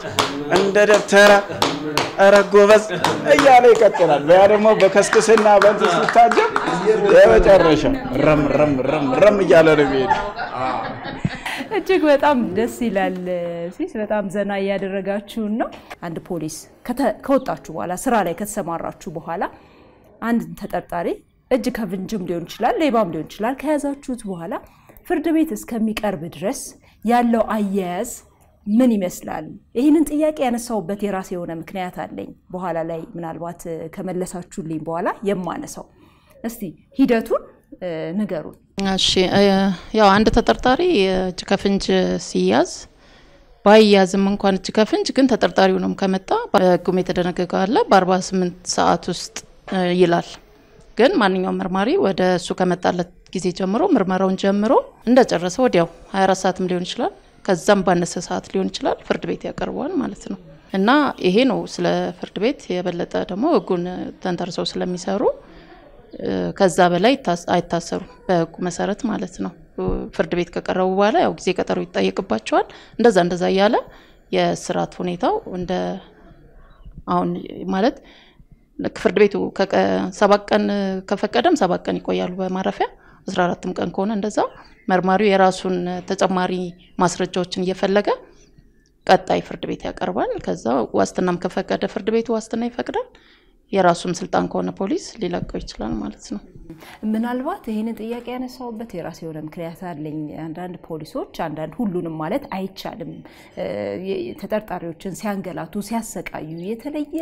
عندك ترى أرجوز يا ليك ترى بيرمو بكس كسرنا بنت ستاجب يا بترشة رم رم رم رم يا لربيد أشوف بتأم دسيل السيس بتأم زنايا الرجال شنو عند بوليس كت كوتاتشوا على سرالة كتسماراتشوا بحاله عند تترتاري أجيك هفن جمليون شلال ليبام ليون شلال كهذا شوت بحاله فردبيت إسكاميك أربدرس يالله أياز من يمسلال إيه أنت إياك أنا صوب بتراسي هنا مكنيات علين بحالا لي من الوقت كمل لسات شو اللي بحالا يما أنا صوب نستي هيداتون نجارون عشى يا عند تترتاري تكافنج سياز باياز من كان تكافنج كنت تترتاري ونوم كمتة كميت أنا كقالة بارباس من ساعات وست يلال كن ماني يوم مرماري وده سو كمتة على كذي جمرو مرمارون جمرو عند جرس وديو هاي رصات مليون شلون كزامبان نسات ليون شلال فرد بيت يا كروان مالتنا إنّا إهينو سلا فرد بيت يا بلدة دمو يكون تندرسوا سلا مسارو كزابلا يتاس أيتاسرو بكمسارات مالتنا فرد بيت ككروان أو كذي كتروي تاي كباشوان ندا زندا زيالا يا سرات فنيتاو وندا عون مالت فرد بيتو كك سباق كان كفكرم سباق كان يكويالو بمعرفة زرارتهم كان كون ندا زاو مرماري يراسون تجمعاري مسرجوتشن يفلقه قطاي فرد بيت ያቀርባል ከዛ ዋስትናም ከፈቀደ ፍርድ ቤት ዋስትና ይፈቅዳል የራሱም ስልጣን ከሆነ ፖሊስ ሊለቀው ይችላል ማለት ነው ምናልባት ይሄን ጥያቄ ያነሳውበት የራስ የሆነ ምክንያት አለኝ አንዳንድ ፖሊሶች አንዳንድ ሁሉንም ማለት አይቻልም ተጠርጣሪዎችን ሲያንገላቱ ሲያሰቃዩ የተለየ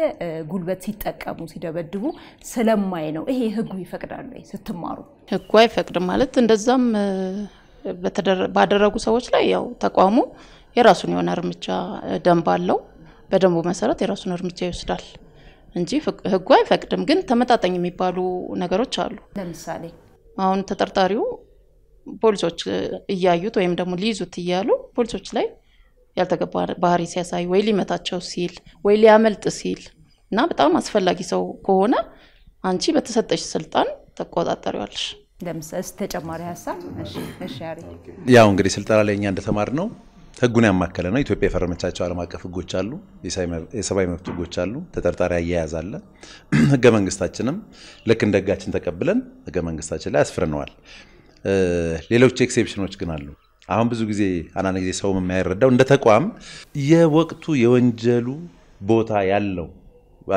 ጉልበት ሲጠቀሙ ሲደበድቡ ስለማይ ነው ይሄ ህጉ ይፈቅዳል ወይ ስትማሩ ህጉ አይፈቅድም ማለት እንደዛም ባደረጉ ሰዎች ላይ ያው ተቋሙ የራሱን የሆነ እርምጃ ደንብ አለው በደንቡ መሰረት የራሱን እርምጃ ይወስዳል እንጂ ህጉ አይፈቅድም ግን ተመጣጣኝ የሚባሉ ነገሮች አሉ ለምሳሌ አሁን ተጠርጣሪው ፖሊሶች እያዩት ወይም ደግሞ ሊይዙት ይያሉ ፖሊሶች ላይ ያልተገባ ባህሪ ሲያሳይ ወይ ሊመታቸው ሲል ወይ ሊያመልጥ ሲል እና በጣም አስፈልጊ ሰው ከሆነ አንቺ በተሰጠሽ ስልጣን ተቆጣጣሪዋለሽ ለምሳሌ ተጨማሪ ሐሳብ እሺ እሺ አሪ ያው እንግዲህ ስልጣና ለኛ እንደተማር ነው ህጉን ያማከለ ነው ኢትዮጵያ ፈረመቻቸው ዓለም አቀፍ ህጎች አሉ የሰባይ መብት ህጎች አሉ ተጠርጣሪ ያያዝ አለ ህገ መንግስታችንም ለክ እንደጋችን ተቀብለን ህገ መንግስታችን ላይ አስፈርነዋል ሌሎች ኤክሴፕሽኖች ግን አሉ አሁን ብዙ ጊዜ አናና ጊዜ ሰው የማይረዳው እንደ ተቋም የወቅቱ የወንጀሉ ቦታ ያለው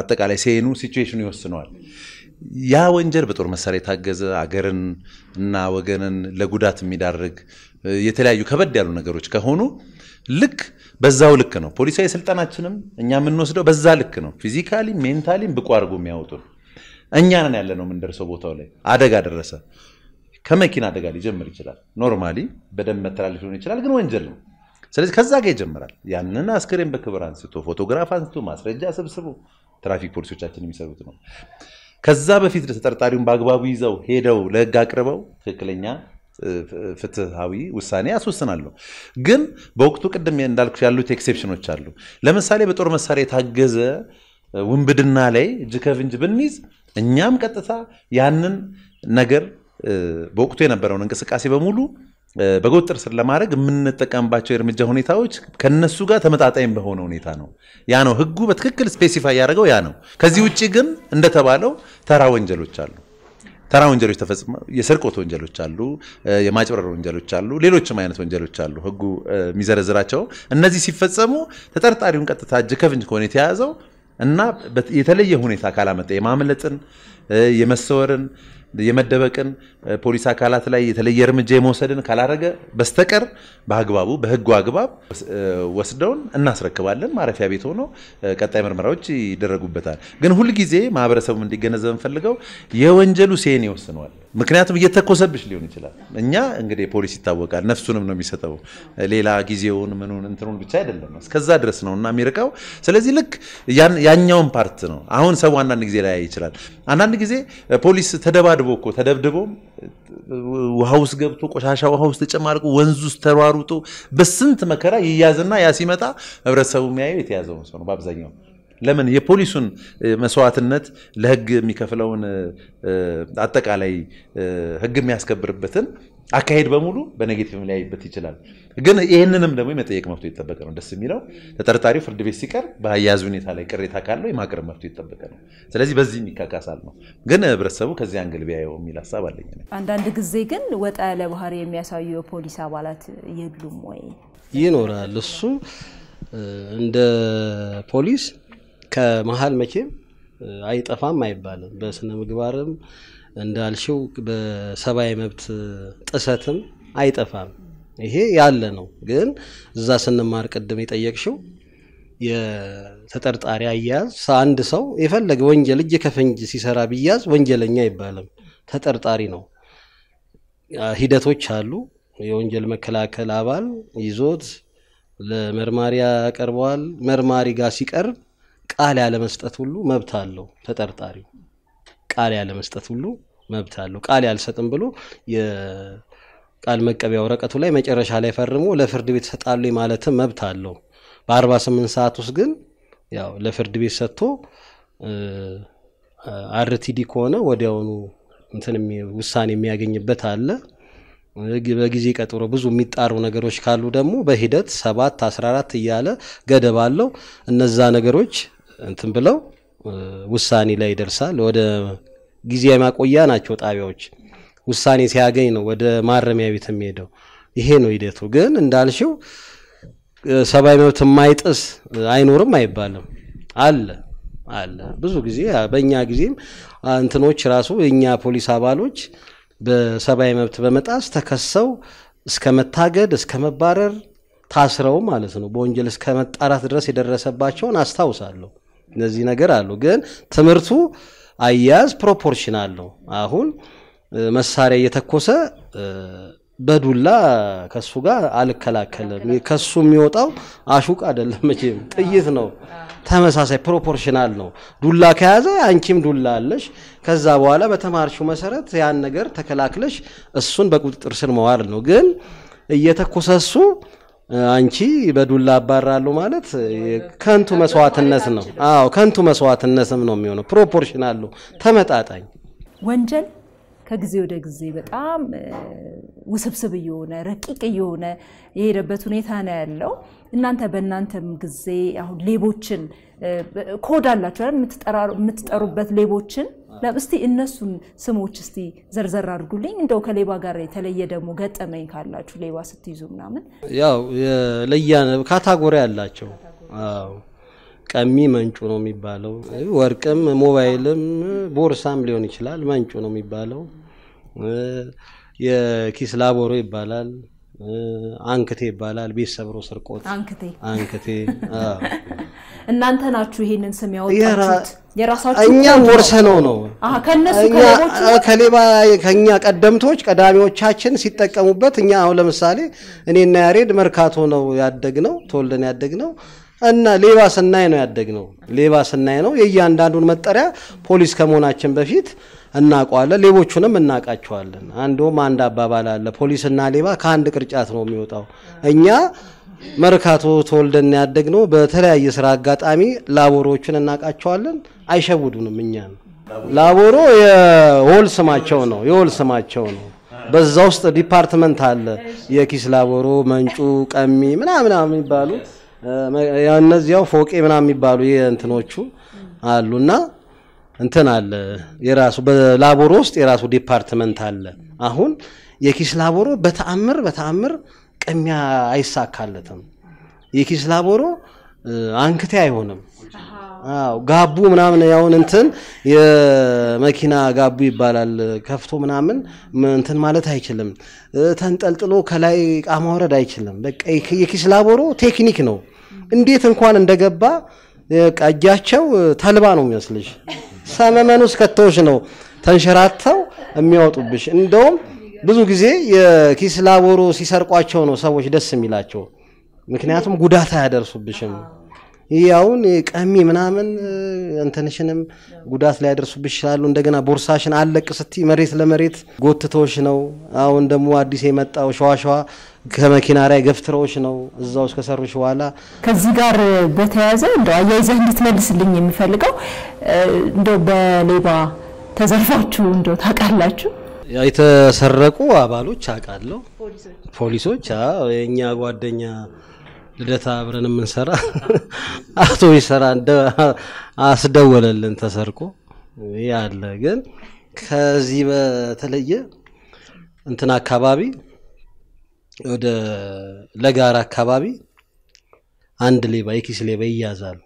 አጠቃላይ ሲኑ ሲቹዌሽኑ ይወስነዋል ያ ወንጀል በጦር መሳሪያ ታገዘ አገርን እና ወገንን ለጉዳት የሚዳርግ የተለያዩ ከበድ ያሉ ነገሮች ከሆኑ ልክ በዛው ልክ ነው ፖሊሳዊ ስልጣናችንም እኛ ምን ወስደው በዛ ልክ ነው ፊዚካሊ ሜንታሊ በቋርጎ የሚያወጡ እኛ ነን ያለነው ምን ደርሶ ቦታው ላይ አደጋ ደረሰ ከመኪና አደጋ ሊጀምር ይችላል ኖርማሊ በደም መተላለፍ ሊሆን ይችላል ግን ወንጀል ነው سلسة كذا كي جمرال يعني أنا أسكرين بكبران ستو فوتوغرافان ستو ماس رجع سبسبو ترافيك بورسو تشاتني مسبو تنو كذا بفيت رستار تاريوم باقبابي زاو هيداو لقاقرباو تكلينيا فتهاوي والثانية أسوسنالو جن بوقتو قدم يندالك شالو تكسبشنو تشالو لما سالي بتور مساري تهجزة ومبدلنا عليه جكافين جبنيز النيام كتثا يعنن نجر بوقتو ينبرون انكسك عسيبة مولو بقولتر سر لمارج من التكام باشير متجهوني تاوج كنا السوقة ثمتعتين بهونوني ثانو يعني هجوب بتككل سبيسيفاي يارجو يانو كزيوتشيجن عند تبالو تراونجلو تشالو تراونجلو تفس يسرقو تونجلو تشالو يماجبر رونجلو تشالو ليلو تشماين تونجلو تشالو هجو ميزار زراچو النزي سيفسمو تترتاريون كتتاج كفنج كوني تيازو النا بت يتليه هوني ثاكلامة إماملتن يمسورن የመደበቀን ፖሊስ አካላት ላይ የተለየ እርምጃ የመወሰድን ካላረገ በስተቀር በአግባቡ በህጉ አግባብ ወስደውን እናስረክባለን ማረፊያ ቤት ሆኖ ቀጣይ ምርመራዎች ይደረጉበታል ግን ሁሉ ጊዜ ማህበረሰቡ እንዲገነዘብ ፈልገው የወንጀሉ ሴኔ ወስኗል ምክንያቱም እየተኮሰብሽ ሊሆን ይችላል እኛ እንግዲህ ፖሊስ ይታወቃል ነፍሱንም ነው የሚሰጠው ሌላ ጊዜውን ምኑን እንትሩን ብቻ አይደለም እስከዛ ድረስ ነውና የሚርቀው ስለዚህ ልክ ያኛውን ፓርት ነው አሁን ሰው አንዳንድ ጊዜ ላይ ይችላል አንዳንድ ጊዜ ፖሊስ ተደባደ بوكو تدبدبو وهاوس جبتو كشاشة وهاوس تجمعركو ونزوس تروارتو بس أنت مكره يجازنا يا سيمتا برسوا مياه يتجازون صنو باب زيهم لمن يبوليسون مسوات النت لهج مكفلون عتك عليه هج مياس كبر بتن أكيد بمولو بنجيت في ملاعب بتيجلال جن إيه نم دموي متى يك مفتوح تبكرون دس ميلو تتر تعرف فرد بيسكر بهايازوني ثالي كري ثاكلو ما كرم مفتوح تبكرون سلازي بس زين كاكا سالمو جن برسوا كزيان قلبي أيوة ميلا سبعة لين عند عندك زيجن وتأله وهاري مياسايو بوليس أولات يدلون موي ينورا لصو عند بوليس كمحل مكيم عيد أفهم ما يبالن بس أنا مجبارم እንዳልሽው በሰባይ መብት ጥሰትም አይጠፋም ይሄ ያለ ነው ግን እዛ ስንማር ቀደም ይጠየቅሽው የተጠርጣሪ አያዝ አንድ ሰው የፈለገ ወንጀል እጅ ከፈንጅ ሲሰራ ቢያዝ ወንጀለኛ አይባልም ተጠርጣሪ ነው ሂደቶች አሉ የወንጀል መከላከል አባል ይዞት ለመርማሪ ያቀርባል መርማሪ ጋር ሲቀርብ ቃል ያለ መስጠት ሁሉ መብት አለው ተጠርጣሪ ቃል ያለ መስጠት ሁሉ መብት አለው ቃል ያልሰጥም ብሎ የቃል መቀበያ ወረቀቱ ላይ መጨረሻ ላይ ፈርሞ ለፍርድ ቤት ሰጣሉ ማለት መብት አለው በ48 ሰዓት ውስጥ ግን ያው ለፍርድ ቤት ሰጥቶ አርቲዲ ከሆነ ወዲያውኑ እንትን ውሳኔ የሚያገኝበት አለ በጊዜ ቀጠሮ ብዙ የሚጣሩ ነገሮች ካሉ ደግሞ በሂደት ሰባት አስራ አራት ይያለ ገደብ አለው እነዛ ነገሮች እንትን ብለው ውሳኔ ላይ ደርሳል ወደ ግዚያማ ቆያ ናቸው ጣቢያዎች ውሳኔ ሲያገኝ ነው ወደ ማረሚያ ቤት የሚሄደው ይሄ ነው ሂደቱ ግን እንዳልሽው ሰባይ መብት ማይጥስ አይኖርም አይባልም አለ አለ ብዙ ጊዜ በእኛ ጊዜም እንትኖች ራሱ የኛ ፖሊስ አባሎች በሰባይ መብት በመጣስ ተከሰው እስከመታገድ እስከመባረር ታስረው ማለት ነው በወንጀል እስከመጣራት ድረስ የደረሰባቸውን አስተውሳለሁ እነዚህ ነገር አሉ ግን ትምርቱ አያዝ ፕሮፖርሽናል ነው አሁን መሳሪያ የተኮሰ በዱላ ከሱ ጋር አልከላከለም ከሱ የሚወጣው አሹቅ አይደለም መቼም ጥይት ነው ተመሳሳይ ፕሮፖርሽናል ነው ዱላ ከያዘ አንቺም ዱላ አለሽ ከዛ በኋላ በተማርሹ መሰረት ያን ነገር ተከላክለሽ እሱን በቁጥጥር ስር መዋል ነው ግን እየተኮሰሱ አንቺ በዱላ አባራሉ ማለት ከንቱ መስዋዕትነት ነው አዎ ከንቱ መስዋዕትነትም ነው የሚሆነው ፕሮፖርሽናል ነው ተመጣጣኝ ወንጀል ከጊዜ ወደ ጊዜ በጣም ውስብስብ የሆነ ረቂቅ የሆነ የሄደበት ሁኔታ ነው ያለው እናንተ በእናንተም ጊዜ አሁን ሌቦችን ኮድ አላችሁ አይደል ምትጠራሩ ምትጠሩበት ሌቦችን ለብስቲ እነሱን ስሞች እስቲ ዘርዘር አድርጉልኝ እንደው ከሌባ ጋር የተለየ ደሞ ገጠመኝ ካላችሁ ሌባ ስትይዙ ምናምን ያው ለያነ ካታጎሪ ያላችሁ አዎ ቀሚ መንጩ ነው የሚባለው ወርቅም ሞባይልም ቦርሳም ሊሆን ይችላል መንጩ ነው የሚባለው የኪስ ላቦሮ ይባላል አንከቴ ይባላል ቤት ሰብሮ ስርቆት አንከቴ አንከቴ አዎ እናንተ ናችሁ ይሄንን ስም ያወጣችሁት የራሳችሁ እኛ ወርሰነው ነው አሃ ከነሱ ከሌቦቹ ከሌባ ከኛ ቀደምቶች ቀዳሚዎቻችን ሲጠቀሙበት እኛ አሁን ለምሳሌ እኔ እና ያሬድ መርካቶ ነው ያደግነው ተወልደን ያደግነው እና ሌባ ስናይ ነው ያደግነው ሌባ ስናይ ነው የያንዳንዱን መጠሪያ ፖሊስ ከመሆናችን በፊት እናቋለን ሌቦቹንም እናቃቸዋለን አንዱም አንድ አባባል አለ ፖሊስና ሌባ ከአንድ ቅርጫት ነው የሚወጣው እኛ መርካቶ ተወልደን ያደግነው በተለያየ ስራ አጋጣሚ ላቦሮቹን እናቃቸዋለን አይሸውዱንም እኛን ላቦሮ የሆል ስማቸው ነው የሆል ስማቸው ነው በዛው ውስጥ ዲፓርትመንት አለ የኪስ ላቦሮ መንጩ ቀሚ ምናምን የሚባሉ ያነዚያው ፎቄ ምናምን የሚባሉ የእንትኖቹ አሉና እንተን አለ የራሱ በላቦሮ ውስጥ የራሱ ዲፓርትመንት አለ አሁን የኪስ ላቦሮ በተአምር በተአምር ቀሚያ አይሳካለተም የኪስ ላቦሮ አንክቴ አይሆንም አዎ ጋቡ ምናምን ያውን እንተን የመኪና ጋቡ ይባላል ከፍቶ ምናምን እንተን ማለት አይችልም ተንጠልጥሎ ከላይ ቃማውረድ አይችልም በቃ የኪስ ላቦሮ ቴክኒክ ነው እንዴት እንኳን እንደገባ ቃጃቸው ተልባ ነው የሚያስልሽ ሰመመኑስ ከተውሽ ነው ተንሸራተው የሚያወጡብሽ እንደውም ብዙ ጊዜ የኪስ ላቦሮ ሲሰርቋቸው ነው ሰዎች ደስ የሚላቸው ምክንያቱም ጉዳታ ያደርሱብሽም ይያውን ቀሚ ምናምን እንተነሽንም ጉዳት ላይ ያደርሱብሽ ይችላል እንደገና ቦርሳሽን አለቅስቲ መሬት ለመሬት ጎትተውሽ ነው አሁን ደሞ አዲስ የመጣው ሸዋሸዋ ከመኪና ላይ ገፍትሮሽ ነው እዛው እስከሰሩሽ በኋላ ከዚህ ጋር በተያያዘ እንደው አያይዘህ እንድትመልስልኝ የሚፈልገው እንደው በሌባ ተዘርፋችሁ እንደው ታቃላችሁ የተሰረቁ አባሎች አቃለው ፖሊሶች ፖሊሶች አኛ ጓደኛ ልደታ አብረን ምንሰራ አቶ ይሰራ እንደ አስደወለልን ተሰርቆ ያለ ግን ከዚህ በተለየ እንትና አካባቢ ወደ ለጋራ አካባቢ አንድ ሌባ የኪስ ሌባ ይያዛል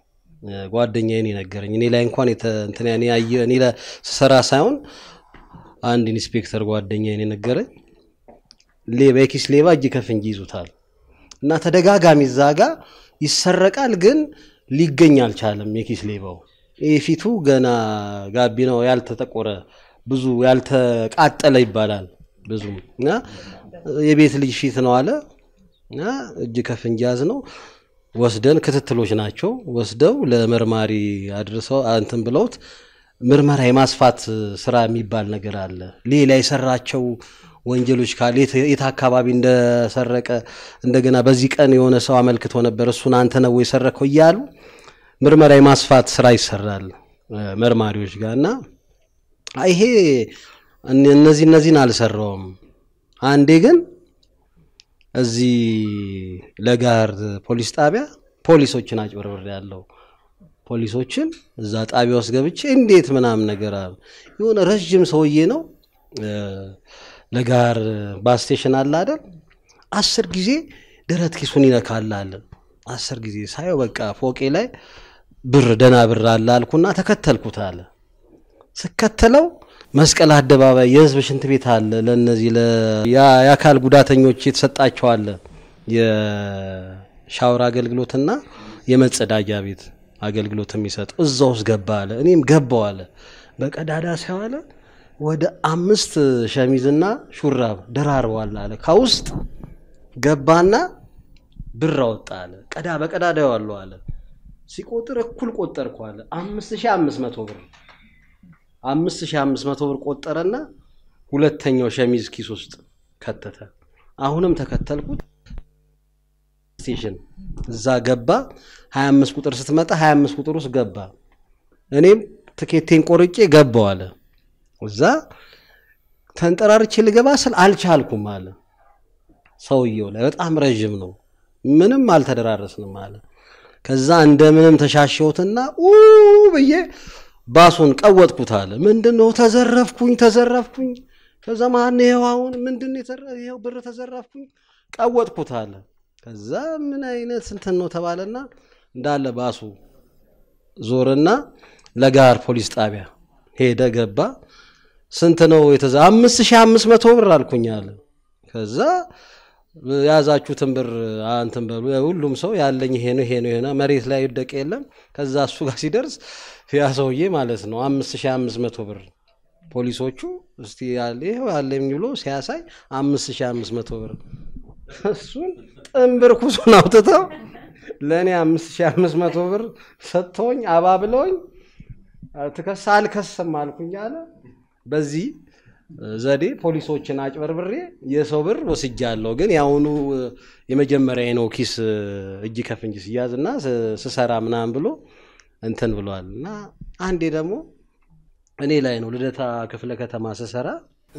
ጓደኛዬ እኔ ነገረኝ እኔ ላይ እንኳን እንትና እኔ አየ እኔ ለሰራ ሳይሆን አንድ ኢንስፔክተር ጓደኛዬ እኔ ነገረኝ ሌባ የኪስ ሌባ እጅ ከፍንጂ ይዙታል እና ተደጋጋሚ ዛጋ ይሰረቃል ግን ሊገኝ አልቻለም የኪስ ሌባው እፊቱ ገና ጋቢ ነው ያልተጠቆረ ብዙ ያልተቃጠለ ይባላል ብዙና የቤት ልጅ ፊት ነው አለና እጅ ከፍንጃዝ ነው ወስደን ከተትሎች ናቸው ወስደው ለመርማሪ አድርሰው አንተም ብለውት ምርመራ የማስፋት ስራ የሚባል ነገር አለ ሌላ ይሰራቸው ወንጀሎች ካለ የታካባቢ እንደሰረቀ እንደገና በዚህ ቀን የሆነ ሰው አመልክቶ ነበር እሱን አንተ ነው የሰረከው ይያሉ ምርመራ የማስፋት ስራ ይሰራል መርማሪዎች ጋርና አይሄ እነዚህ እነዚህን አልሰራውም አንዴ ግን እዚ ለጋር ፖሊስ ጣቢያ ፖሊሶችን አጭበርብር ያለው ፖሊሶችን እዛ ጣቢያው አስገብቼ እንዴት ምናም ነገር ይሁን ረጅም ሰውዬ ነው ለጋር ባስ ስቴሽን አለ አይደል አስር ጊዜ ድረት ኪሱን ይነካል አለ አስር ጊዜ ሳይው በቃ ፎቄ ላይ ብር ደና ብር አለ አልኩና ተከተልኩት አለ ስከተለው መስቀል አደባባይ የህዝብ ሽንት ቤት አለ ለነዚህ ለያካል ጉዳተኞች የተሰጣቸው አለ የሻውራ አገልግሎትና የመጸዳጃ ቤት አገልግሎት የሚሰጥ እዛውስ ገባ አለ እኔም ገባው አለ በቀዳዳ ሲያዋለ ወደ አምስት ሸሚዝና ሹራብ ደራርዋል አለ ካውስት ገባና ብራውጣ አለ ቀዳ በቀዳዳው አለ አለ ሲቆጥር እኩል ቆጠርኩ አለ አምስት ሺህ አምስት መቶ ብር አምስት ሺህ አምስት መቶ ብር ቆጠረና ሁለተኛው ሸሚዝ ኪስ ውስጥ ከተተ አሁንም ተከተልኩት ስቴሽን እዛ ገባ ሃያ አምስት ቁጥር ስትመጣ ሃያ አምስት ቁጥር ውስጥ ገባ እኔም ትኬቴን ቆርጬ ገባው አለ እዛ ተንጠራርቼ ልገባ ስል አልቻልኩም ማለት ሰውየው ላይ በጣም ረጅም ነው ምንም አልተደራረስንም ማለት ከዛ እንደምንም ተሻሽውትና ኡ በየ ባሱን ቀወጥኩት አለ ምንድነው ተዘረፍኩኝ ተዘረፍኩኝ ከዛ ማን ይሄው አሁን ምንድነው ተዘረ ይሄው ብር ተዘረፍኩኝ ቀወጥኩት አለ ከዛ ምን አይነት እንትን ነው ተባለና እንዳለ ባሱ ዞርና ለጋር ፖሊስ ጣቢያ ሄደ ገባ ስንት ነው የተዛ አምስት ሺህ አምስት መቶ ብር አልኩኝ አለ ከዛ ያዛችሁትን ብር አንተም በሉ ሁሉም ሰው ያለኝ ይሄ ነው ይሄ ነው ይሄና መሬት ላይ ይደቅ የለም ከዛ እሱ ጋር ሲደርስ ያሰውዬ ማለት ነው አምስት ሺህ አምስት መቶ ብር ፖሊሶቹ እስቲ ያለ ይሄው ያለኝ ብሎ ሲያሳይ አምስት ሺህ አምስት መቶ ብር እሱን ጥምብር ኩሱን አውጥተው ለኔ አምስት ሺህ አምስት መቶ ብር ሰጥቶኝ አባብለኝ ተከሳል ከሰማልኩኝ አለ በዚህ ዘዴ ፖሊሶችን አጭበርብሬ የሰው ብር ወስጃለሁ ግን ያውኑ የመጀመሪያ ነው ኪስ እጅ ከፍንጅ ሲያዝና ሰሰራ ምናም ብሎ እንተን ብሏልና አንዴ ደሞ እኔ ላይ ነው ልደታ ክፍለ ከተማ ሰሰራ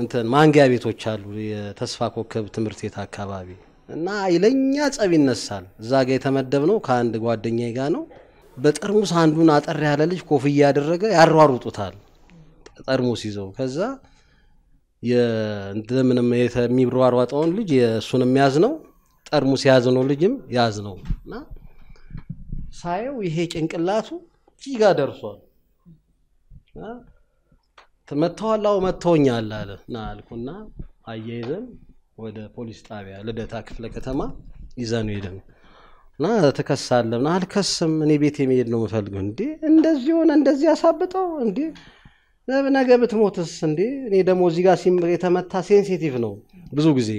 እንተን ማንጊያ ቤቶች አሉ የተስፋ ኮከብ ትምርት የታካባቢ እና አይለኛ ጸብ ይነሳል ዛጋ የተመደብነው ካንድ ጓደኛዬ ጋር ነው በጠርሙስ አንዱን አጠር ያለ ልጅ ኮፍያ ያደረገ ያሯሩጡታል ጠርሙስ ይዘው ከዛ የእንደምንም የሚብሯሯጣውን ልጅ እሱንም ያዝ ነው ጠርሙስ ያዝ ነው ልጅም ያዝ ነውና ሳይው ይሄ ጭንቅላቱ ጂጋ ደርሷል ተመተዋላው መተውኛል አለና አልኩና አያይዘን ወደ ፖሊስ ጣቢያ ለደታ ክፍለ ከተማ ይዘኑ ይደምና ተከሳለና አልከስም እኔ ቤቴ መሄድ ነው መፈልገው እንዴ እንደዚህ ሆነ እንደዚህ ያሳብጠው እንዴ ነገ በትሞትስ እንዴ እኔ ደሞ እዚህ ጋር ሲምር የተመታ ሴንሲቲቭ ነው ብዙ ጊዜ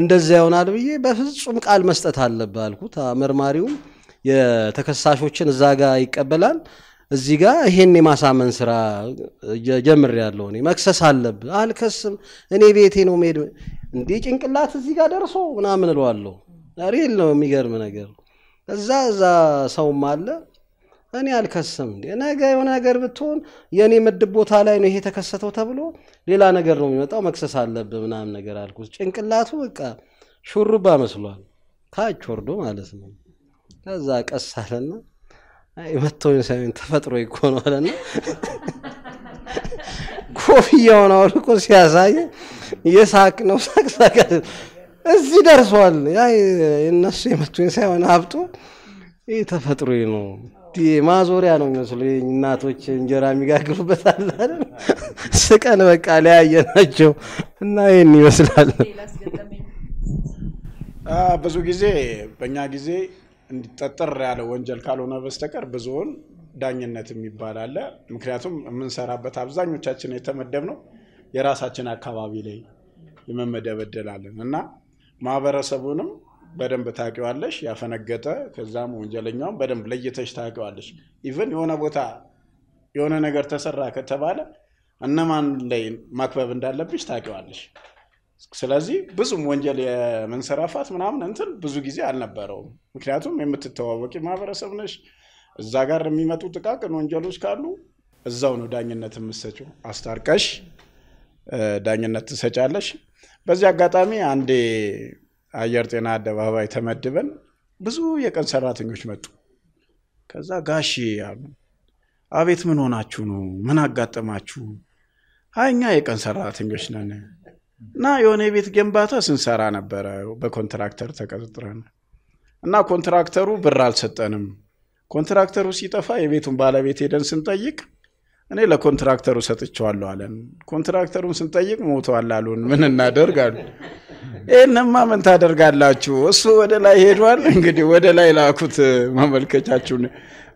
እንደዛ ይሆናል ብዬ በፍጹም ቃል መስጠት አለበት አልኩት አመርማሪው የተከሳሾችን እዛ ጋር ይቀበላል እዚህ ጋር ይሄን የማሳመን ስራ ጀምር ያለው እኔ መክሰስ አለበት አልከስም እኔ ቤቴ ነው መሄድ እንዴ ጭንቅላት እዚህ ጋር ደርሶ ምናምን ልዋለሁ ሪል ነው የሚገርም ነገር እዛ እዛ ሰውም አለ እኔ አልከሰም ነገ የሆነ ነገር ብትሆን የኔ ምድብ ቦታ ላይ ነው ይሄ ተከሰተው ተብሎ ሌላ ነገር ነው የሚመጣው መክሰስ አለበት ምናም ነገር አልኩት ጭንቅላቱ በቃ ሹሩባ መስሏል ታች ወርዶ ማለት ነው ከዛ ቀሳለና አይ ወጥቶኝ ሳይን ተፈጥሮ ይቆናልና ኮፊያው ነው እኮ ሲያሳይ የሳቅ ነው ሳክሳካ እዚህ ደርሷል አይ እነሱ የመጡኝ ሳይሆን አብጡ ይሄ ተፈጥሮ ነው ማዞሪያ ነው መስሎኝ እናቶች እንጀራ ሚጋግሩበት አለ አይደል ስቀን በቃ ለያየናቸው እና ይሄን ይመስላል አ ብዙ ጊዜ በእኛ ጊዜ እንዲጠጠር ያለ ወንጀል ካልሆነ በስተቀር ብዙውን ዳኝነት የሚባል አለ ምክንያቱም ምንሰራበት አብዛኞቻችን የተመደብነው የራሳችን አካባቢ ላይ የመመደብደላለን እና ማበረሰቡንም በደንብ ታቀዋለሽ ያፈነገጠ ከዛም ወንጀለኛው በደንብ ለየተሽ ታቀዋለሽ ኢቭን የሆነ ቦታ የሆነ ነገር ተሰራ ከተባለ እነማን ላይ ማክበብ እንዳለብሽ ታቀዋለሽ ስለዚህ ብዙም ወንጀል የመንሰራፋት ምናምን እንትን ብዙ ጊዜ አልነበረው ምክንያቱም የምትተዋወቂ ማበረሰብ ነሽ እዛ ጋር የሚመጡ ጥቃቅን ወንጀሎች ካሉ እዛው ነው ዳኝነት የምትሰጪው አስታርቀሽ ዳኝነት ትሰጫለሽ በዚህ አጋጣሚ አንዴ አየርጤና አደባባይ ተመደበን ብዙ የቀን ሰራተኞች መጡ ከዛ ጋሺ ያሉ አቤት ምን ሆናችሁ ነው ምን አጋጠማችሁ አይኛ የቀን ሰራተኞች ነን እና የሆነ ቤት ግንባታ ስንሰራ ነበር በኮንትራክተር ተቀጥረን እና ኮንትራክተሩ ብር አልሰጠንም ኮንትራክተሩ ሲጠፋ የቤቱን ባለቤት ሄደን ስንጠይቅ እኔ ለኮንትራክተሩ ሰጥቻለሁ አለን ኮንትራክተሩን ስንጠይቅ ሞቷል አሉን ምን እናደርጋለን እነማ ምን ታደርጋላችሁ እሱ ወደ ላይ ሄዷል እንግዲህ ወደ ላይ ላኩት ማመልከቻችሁን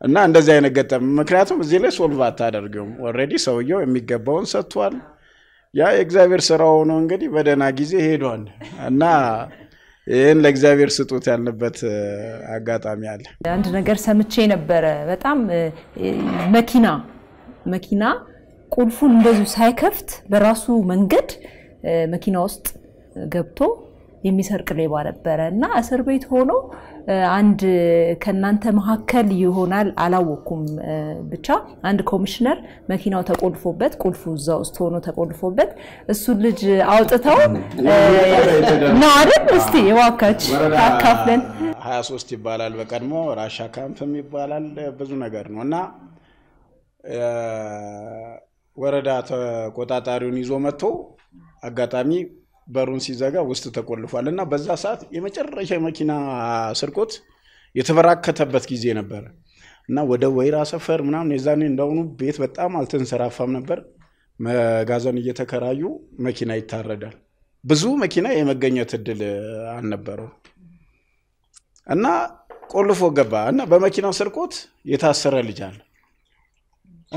እና እንደዚህ አይነት ገጠም ምክንያቱም እዚህ ላይ ሶልቭ አታደርገው ኦሬዲ ሰውየው የሚገባውን ሰጥቷል ያ እግዚአብሔር ስራው ነው እንግዲህ በደና ጊዜ ሄዷል እና ይሄን ለእግዚአብሔር ስጦት ያለበት አጋጣሚ አለ አንድ ነገር ሰምቼ ነበር በጣም መኪና መኪና ቁልፉን እንደዚህ ሳይከፍት በራሱ መንገድ መኪና ውስጥ ገብቶ የሚሰርቅ ሌባ ነበርና አሰር ቤት ሆኖ አንድ ከናንተ መሐከል ይሆናል አላወኩም ብቻ አንድ ኮሚሽነር መኪናው ተቆልፎበት ቁልፉ ዛው ሆኖ ተቆልፎበት እሱ ልጅ አውጥተው ነው አይደል እስቲ ይዋካች ታካፍለን ሃያ ሶስት ይባላል በቀድሞ ራሻ ካምፕም ይባላል ብዙ ነገር ነውና ወረዳ ተቆጣጣሪውን ይዞ መጥቶ አጋጣሚ በሩን ሲዘጋ ውስጥ ተቆልፏልና በዛ ሰዓት የመጨረሻ መኪና ስርቆት የተበራከተበት ጊዜ ነበር እና ወደ ወይራ ሰፈር ምናምን የዛኔ እንደውኑ ቤት በጣም አልተንሰራፋም ነበር መጋዘን እየተከራዩ መኪና ይታረዳል ብዙ መኪና የመገኘት እድል አልነበረው እና ቆልፎ ገባ እና በመኪናው ሰርቆት የታሰረ ልጅ አለ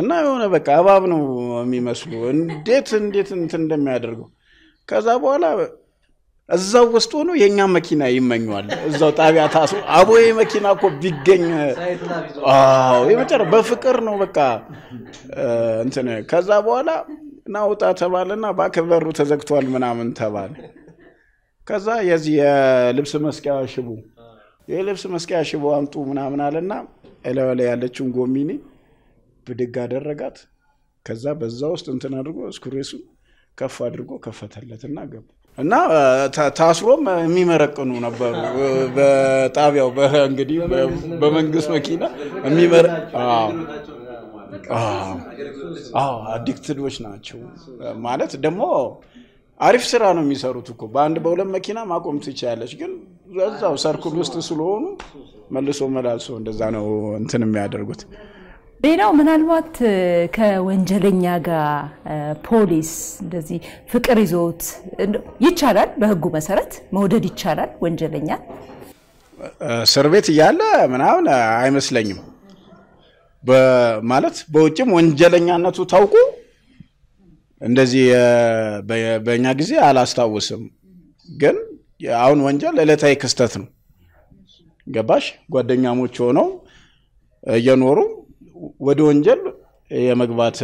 እና የሆነ በቃ አባብ ነው የሚመስሉ እንዴት እንዴት እንት እንደሚያደርጉ ከዛ በኋላ እዛው ውስጥ ሆኖ የኛ መኪና ይመኛዋል እዛው ጣቢያ ታሱ አቦዬ መኪና እኮ ቢገኝ አዎ የመጨረሻ በፍቅር ነው በቃ እንት ነው ከዛ በኋላ ናውጣ ተባለና ባከበሩ ተዘክቷል ምናምን ተባለ ከዛ የዚህ ልብስ መስቂያ ሽቡ የልብስ መስቂያ ሽቡ አምጡ ምናምን አለና እለወለ ያለችውን ጎሚኒ ብድግ አደረጋት ከዛ በዛው ውስጥ እንትን አድርጎ እስክሪሱ ከፍ አድርጎ ከፈተለትና ገባ እና ታስሮም የሚመረቀኑ ነበር በጣቢያው በእንግዲህ በመንግስት መኪና የሚመረ አዎ አዎ አዲክትዶች ናቸው ማለት ደግሞ አሪፍ ስራ ነው የሚሰሩት እኮ በአንድ በሁለት መኪና ማቆም ትቻለሽ ግን እዛው ሰርኩል ውስጥ ስለሆኑ መልሶ መላልሶ እንደዛ ነው እንትን የሚያደርጉት ሌላው ምናልባት ከወንጀለኛ ጋር ፖሊስ እንደዚህ ፍቅር ይዞት ይቻላል በህጉ መሰረት መውደድ ይቻላል ወንጀለኛ ሰርቤት ይያለ ምናምን አይመስለኝም በማለት በውጭም ወንጀለኛነቱ ታውቁ እንደዚህ በእኛ ጊዜ አላስተዋወሰም ግን አሁን ወንጀል ለለታይ ክስተት ነው ገባሽ ጓደኛሞች ሆነው የኖሩ ወደ ወንጀል የመግባት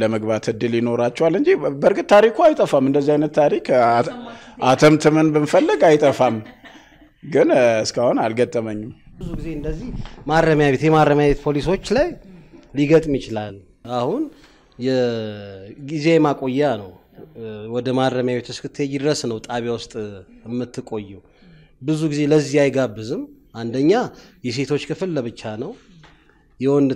ለመግባት እድል ይኖራቸዋል እንጂ በርግጥ ታሪኩ አይጠፋም እንደዚህ አይነት ታሪክ አተምተምን ብንፈልግ አይጠፋም ግን እስካሁን አልገጠመኝም ብዙ ጊዜ እንደዚህ ማረሚያ ቤት የማረሚያ ቤት ፖሊሶች ላይ ሊገጥም ይችላል አሁን የጊዜ ማቆያ ነው ወደ ማረሚያ ቤት እስከተይ ድረስ ነው ጣቢያ ውስጥ እምትቆዩ ብዙ ጊዜ ለዚህ አይጋብዝም አንደኛ የሴቶች ክፍል ለብቻ ነው የወንድ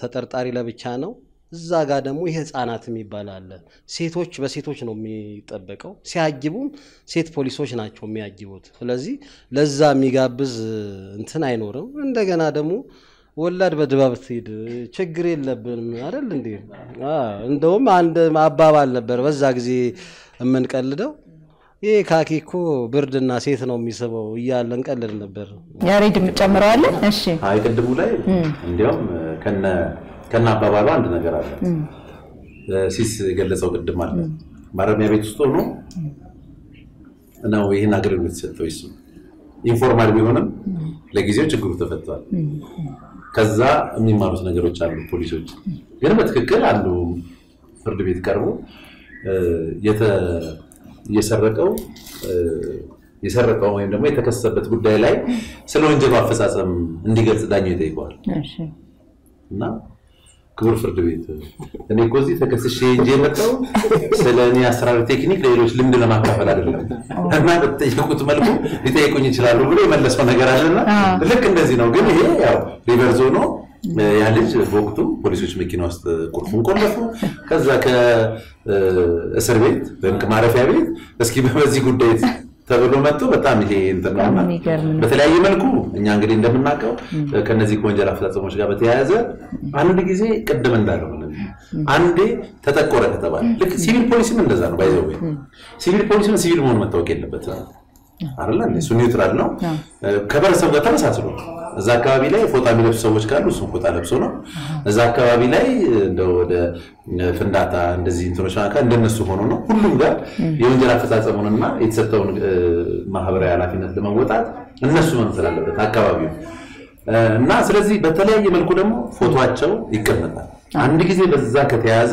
ተጠርጣሪ ለብቻ ነው እዛ ጋር ደግሞ የህፃናትም ይባላል ሴቶች በሴቶች ነው የሚጠበቀው ሲያጅቡም ሴት ፖሊሶች ናቸው የሚያጅቡት ስለዚህ ለዛ የሚጋብዝ እንትን አይኖርም እንደገና ደግሞ ወላድ በድባብ ትይድ ችግር የለብንም አይደል እንዴ አዎ እንደውም አንድ አባባል ነበር በዛ ጊዜ እምንቀልደው ይሄ ካኪኮ ብርድና ሴት ነው የሚስበው ይያለን ቀልል ነበር ያሬድም ጨምራዋል እሺ አይ ቅድሙ ላይ እንዲያውም ከነ ከና አባባሉ አንድ ነገር አለ ሲስ ገለጸው ቅድም አለ ማረሚያ ቤት ውስጥ ሆኖ ነው ይሄን አግሪመንት ሰጥተው ይሱ ኢንፎርማል ቢሆንም ለጊዜው ችግሩ ተፈቷል ከዛ የሚማሩት ነገሮች አሉ ፖሊሶች ግን በትክክል አንዱ ፍርድ ቤት ቀርቦ የተ የሰረቀው የሰረቀው ወይንም ደግሞ የተከሰሰበት ጉዳይ ላይ ስለ ወንጀል አፈጻጸም እንዲገልጽ ዳኛ ይጠይቋል እሺ እና ክብር ፍርድ ቤት እኔ ኮዚ ተከስሼ እንጂ መጣው ስለኔ አስራር ቴክኒክ ሌሎች ልምድ ለማካፈል አይደለም እና በተጠየቁት መልኩ ሊጠይቁኝ ይችላል ብሎ የመለሰው ነገር አለና ልክ እንደዚህ ነው ግን ይሄ ያው ሪቨርስ ሆኖ ያ ልጅ ወቅቱ ፖሊሶች መኪና ውስጥ ቁልፉን ቆለፉ ከዛ ከእስር ቤት በማረፊያ ቤት እስኪ በዚህ ጉዳይ ተብሎ መጥቶ በጣም ይሄ እንተናማ በተለያየ መልኩ እኛ እንግዲህ እንደምናቀው ከነዚህ ወንጀል አፈጻጸሞች ጋር በተያያዘ አንድ ጊዜ ቀደም እንዳለው አንዴ ተጠቆረ ከተባለ ልክ ሲቪል ፖሊስም እንደዛ ነው ባይዘው ሲቪል ፖሊስም ሲቪል መሆን መታወቅ የለበትም አይደል እንዴ እሱ ኒውትራል ነው ከበረሰው ጋር ተመሳስሎ እዛ አካባቢ ላይ ፎጣ የሚለብሱ ሰዎች ካሉ እሱን ፎጣ ለብሶ ነው እዛ አካባቢ ላይ እንደው ወደ ፍንዳታ እንደዚህ እንትኖች አካ እንደነሱ ሆኖ ነው ሁሉም ጋር የወንጀል አፈጻጸሙንና የተሰጠውን ማህበራዊ ኃላፊነት ለመወጣት እነሱ መምሰል አለበት አካባቢው እና ስለዚህ በተለያየ መልኩ ደግሞ ፎቶአቸው ይቀመጣል አንድ ጊዜ በዛ ከተያዘ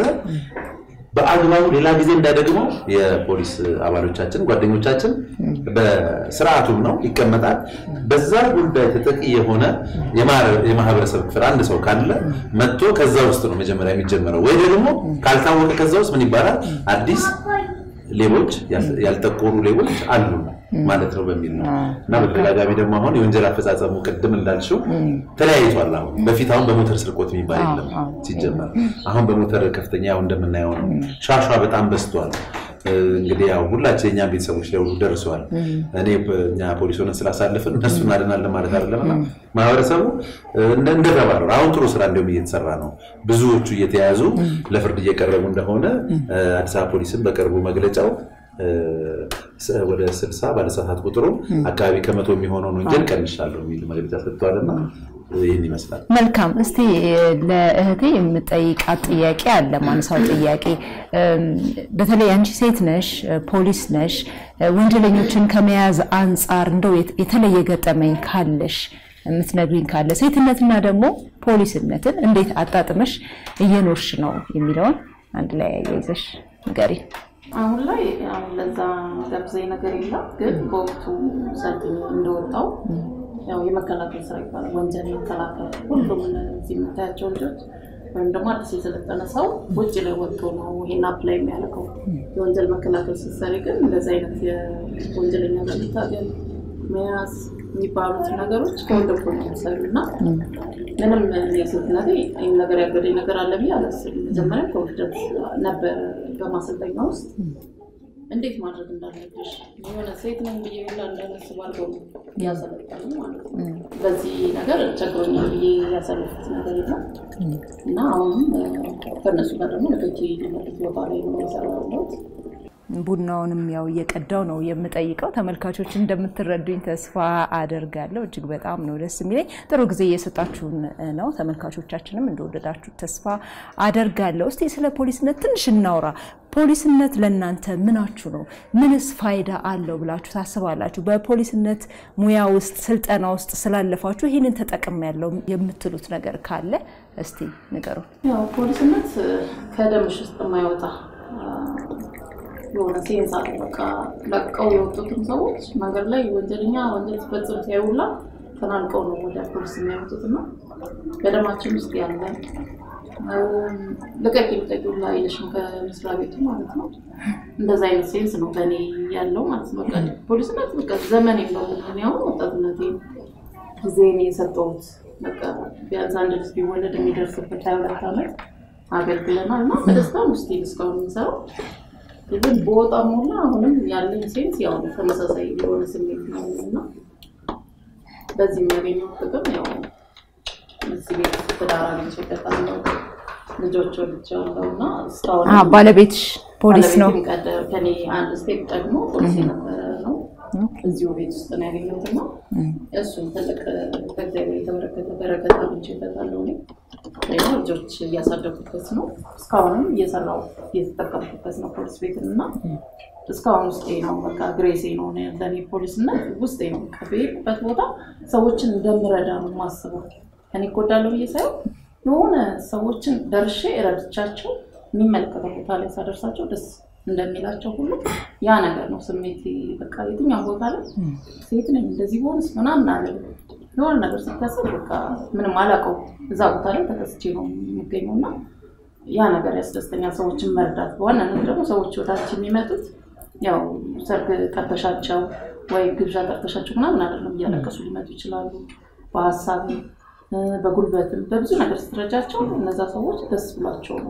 በአግባቡ ሌላ ጊዜ እንዳደግሞ የፖሊስ አባሎቻችን ጓደኞቻችን በስርዓቱም ነው ይቀመጣል በዛ ጉዳይ ተጠቂ የሆነ የማህበረሰብ ፍራ አንድ ሰው ካለ መጥቶ ከዛ ውስጥ ነው መጀመሪያ የሚጀመረው ወይ ደግሞ ካልታወቀ ከዛ ውስጥ ምን ይባላል አዲስ ሌቦች ያልተቆሩ ሌቦች አሉ ማለት ነው በሚል ነው እና በተጋጋቢ ደግሞ አሁን የወንጀል አፈጻጸሙ ቅድም እንዳልሽው ተለያይቷል አሁን በፊታውን በሞተር ስርቆት የሚባል የለም ሲጀመር አሁን በሞተር ከፍተኛ ያው እንደምናየው ነው ሻሻ በጣም በስቷል እንግዲህ ያው ሁላችን የኛ ቤተሰቦች ላይ ሁሉ ደርሷል እኔ በእኛ ፖሊሶች ነን ስላሳለፈን እነሱን አድናለን ማለት አይደለምና ማህበረሰቡ እንደ እንደተባለው አሁን ጥሩ ስራ እንደውም እየተሰራ ነው ብዙዎቹ እየተያዙ ለፍርድ እየቀረቡ እንደሆነ አዲስ አበባ ፖሊስም በቅርቡ መግለጫው ولا سبسا بعد ساعات قطرو أكابي كم تومي هون ونجيل كان شالو ميل ما جبت أخذت وارنا ويني مثلا ملكم نستي لهذه متأيك عطياك عدل ما نصارت عطياكي بثلي أنش سيتنش بوليس نش وانجلين يوتشن كمياز أنصار ندويت يثلي يقطع مين كالش مثل بين كالش سيتنتنا دمو بوليس نتن عندك عطاتمش ينورش نو يميلون عند لا يجيش قري والله لذا لبزي نقريلا قد بوقتو ساتين اندوتاو ያው የመከላከል ስራ ይባላል ወንጀል መከላከል ሁሉም እዚህ መታቸው ልጆች ወይም ደግሞ አዲስ የተለጠነ ሰው ውጭ ላይ ወጥቶ ነው ይሄን አፕላይ የሚያደርገው የወንጀል መከላከል ሲሰሪ ግን እንደዛ አይነት የወንጀለኛ ታገል መያዝ የሚባሉት ነገሮች ከወንጀል ኮንሰሩና ምንም የሰጥናት አይን ነገር ያገደኝ ነገር አለ ብዬ አላስብም መጀመሪያ ኮንፊደንስ ነበር በማሰልጠኛ ውስጥ እንዴት ማድረግ እንዳለብሽ የሆነ ሴት ነኝ ብየላ እንዳላስባል ነው ያሰለጠኑ ማለት ነው በዚህ ነገር ቸግሮኝ ይያሰለጥኩት ነገር ነው እና አሁን ከነሱ ጋር ደግሞ ለጥቂ ነው ባለው ነው ሰራው ቡናውንም ያው እየቀዳው ነው የምጠይቀው ተመልካቾች እንደምትረዱኝ ተስፋ አደርጋለሁ እጅግ በጣም ነው ደስ የሚለኝ ጥሩ ጊዜ እየሰጣችሁ ነው ተመልካቾቻችንም እንደወደዳችሁ ተስፋ አደርጋለሁ እስቲ ስለ ፖሊስነት ትንሽ እናውራ ፖሊስነት ለእናንተ ምናችሁ ነው ምንስ ፋይዳ አለው ብላችሁ ታስባላችሁ በፖሊስነት ሙያ ውስጥ ስልጠና ውስጥ ስላለፋችሁ ይሄንን ተጠቅም ያለው የምትሉት ነገር ካለ እስቲ ንገሩ ያው ፖሊስነት ከደምሽ ውስጥ ማይወጣ ولكن في المدرسة كانت سوت مجرد وجدنا وجدت بطل هؤلاء فنالكون وجدت كرسي وجدنا بدما تشمس يعني لكي تقول لا يشم كمسرابيتو معناتها دزاين سينس نوتاني يالو معناتها بوليسنا تبقى زمني بقى نيو متاتنتي زيني ساتوت بقى بيانز عندك بيولد ميدرس بتاعو الحالات عبال كلنا ما بدسنا مستيلس كون سو لكن بوت أمورنا هونم يالين سينس ياهم خمسة سايد يوم نسميهم هوننا بس يمكن يوم تكمل يوم نسميه تدارا نشوف كتانو نجوت شو نجوت هونا استاون آه بالبيتش بوليسنو كده كني عند ستيب تجمو بوليسنا نو زيوبيتش تناعي نوتنا يسون تلك تدري تبرك تبرك تبرك تبرك أنا أقول لك أن هذا المشروع هو أن هذا المشروع هو أن هذا المشروع هو أن هذا المشروع هو أن هذا المشروع هو أن هذا المشروع هو أن هذا المشروع هو أن هذا المشروع هو أن هذا المشروع لأن أنا أقول لك أن أنا أقول لك أن أنا أقول لك أن أنا أقول لك أن أنا أقول لك أن أنا أقول لك أن أنا أقول لك أن أنا أقول لك أن أنا أقول لك أن أنا أقول لك أن أنا أقول لك أن أنا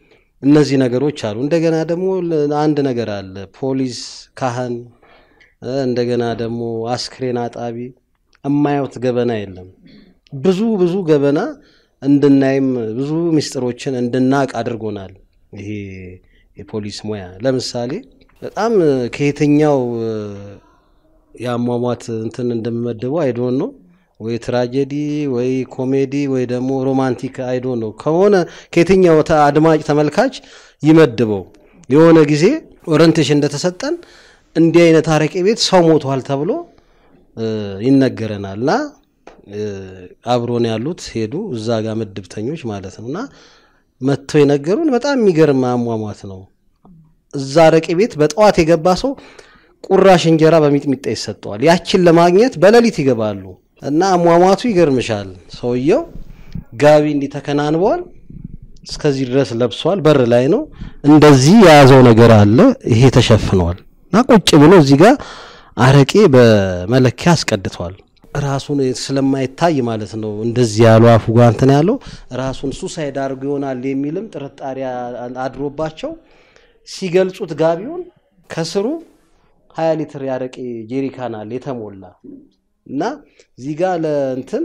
እነዚህ ነገሮች አሉ እንደገና ደሞ አንድ ነገር አለ ፖሊስ ካህን እንደገና ደሞ አስክሬን አጣቢ እማያውት ገበና የለም ብዙ ብዙ ገበና እንድናይም ብዙ ሚስጥሮችን እንድናቅ አድርጎናል ይሄ የፖሊስ ሙያ ለምሳሌ በጣም ከየትኛው ያሟሟት እንትን እንደምመደቡ አይ ዶንት ኖ ወይ ትራጀዲ ወይ ኮሜዲ ወይ ደሞ ሮማንቲክ አይ ዶንት ኖ ከሆነ ከየትኛው አድማጭ ተመልካች ይመደበው የሆነ ጊዜ ኦሪንቴሽን እንደተሰጠን እንዲህ አይነት ታሪክ ቤት ሰው ሞቷል ተብሎ ይነገረናልና አብሮን ያሉት ሄዱ እዛ ጋር መድብተኞች ማለት ነውና መጥተው ይነገሩን በጣም የሚገርም አሟሟት ነው እዛ ረቂ ቤት በጧት የገባ ሰው ቁራሽ እንጀራ በሚጥሚጣ ይሰጣዋል ያቺን ለማግኘት በለሊት ይገባሉ እና አሟሟቱ ይገርምሻል ሰውየው ጋቢ እንዲተከናንቧል እስከዚህ ድረስ ለብሷል በር ላይ ነው እንደዚህ ያዘው ነገር አለ ይሄ ተሸፍኗል ناقوش بلو زيجا عرقي بملكياس كدتوال راسون سلام ما يتاي مالتنا وندزيالو أفوقان تنالو راسون سوسة دارجونا اللي ميلم ترت أريا أدروب باشوا سيجل صوت قابيون كسرو هاي اللي تري عرقي جيري كانا اللي تمولا نا زيجا لنتن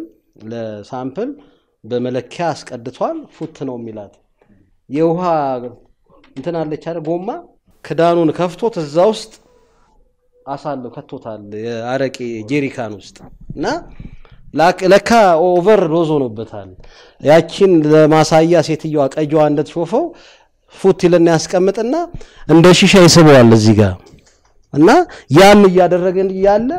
لسامبل بملكياس كدتوال فوتناو ميلاد يوها انتنا اللي ترى قوما كدانون كفتو تزاوست أصله كتوتال عرق جيريكان وست، نا لك لك أوفر روزونه بتال، يأكين ما سايا سيتيوك أجوا عندك شوفه، فوتي للناس كمت إننا ندشي شيء سبوا على الزيجا، إننا يام يادرجن ياله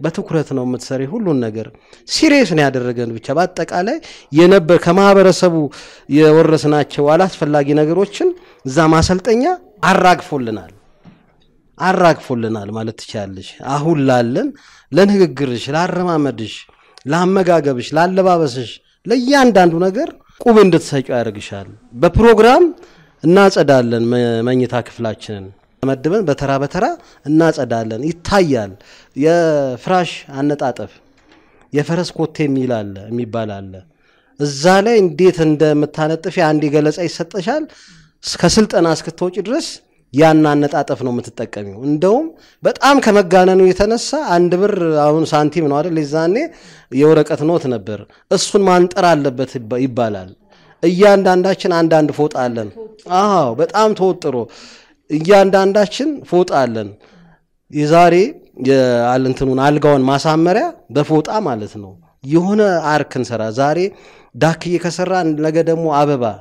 بتكرهتنا ومتسري هولو النجار سيريس نادر رجعن بتشابات تكالي ينبر كما برسبو يورسنا تشوالات فلاقي نجاروتشن زماسلتنيا عراق فولنال عراق فولنال مالت تشالش أهول لالن لنهج قرش لا رمامدش لا مجاجبش لا لبابسش لا يندان دونجار كوبندت سايق عرقشال ببرنامج الناس أدالن ما ما يتأكفلاتشن مدبن بترى بترى الناس أدالن يتحيل يا فراش عن نتعطف يا فرس كوتي ميلال ميبالال الزالين ديت عند متحنت في عندي جلس أي ستة شال كسلت أنا سكتوج درس يا أن نتعطف نوم تتكلمي وندوم بتأم كم جانا نيتنسى عند بر عون سنتي من وراء اللي زاني يورك أثنوت نبر أصلا ما نترى لبته يبالال أيان دانداشن عند عند فوت علن آه بتأم توت رو يان دانداشن فوت علن يزاري علن تنون علقون ما سامرة دفوت أمالتنو يهونا عركن سرا زاري داكي كسران لقدمو عببا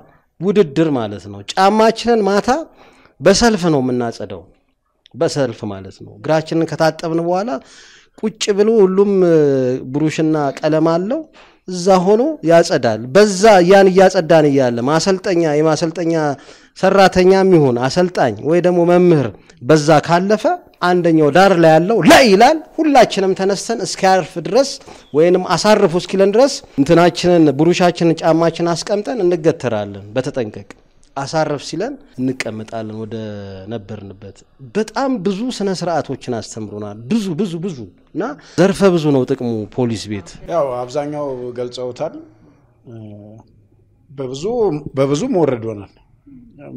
ودد در مالتنو أما أشلن ماتا بسالفنو من الناس أدو بسالف مالتنو قراشن كتات أبنوالا كوش بلو لوم بروشنا كلامالو زهونو ياس أدال بزا يان ياس أداني يال ما سلتنيا ما سلتنيا سرّاتنيا ميهون أسلتني ويدمو ممهر بزا خلفه عندنيو دار لالو لا إيلال ولا أشلن متنسن إسكارف درس وينم أسرّف وسكيلن درس متناشن بروشاشن أما أشلن أسكمتن نقدر ترالن بتتنكك أسرّف سيلن نكمل تالن وده نبر نبت بتأم بزو سنسرعات وجهنا استمرونا بزو بزو بزو نا ظرف بزو نوتك مو بوليس بيت يا أبزانيا وقلت أوتان ببزو ببزو موردونا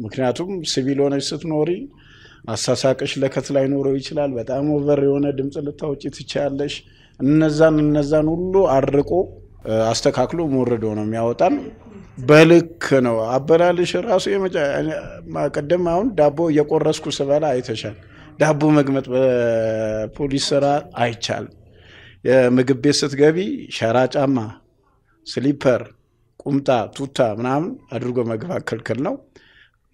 مكناتهم سيفيلون يستنوري أساساكش لكتلاي نورو يشلال بتأم وبريونا دمت للتوجه تشالش النزان النزان ولو عرقو أستكاكلو موردونا مياوتان بلك كنوا عبالي شراسي مجا ما قدم معون دابو يقرسكو سبالا ايتشال دابو مقمت بوليس سرا ايتشال مقبيت ستغبي شراج اما سليبر قمطا توتا منامن ادرغو مقفا كلكلنو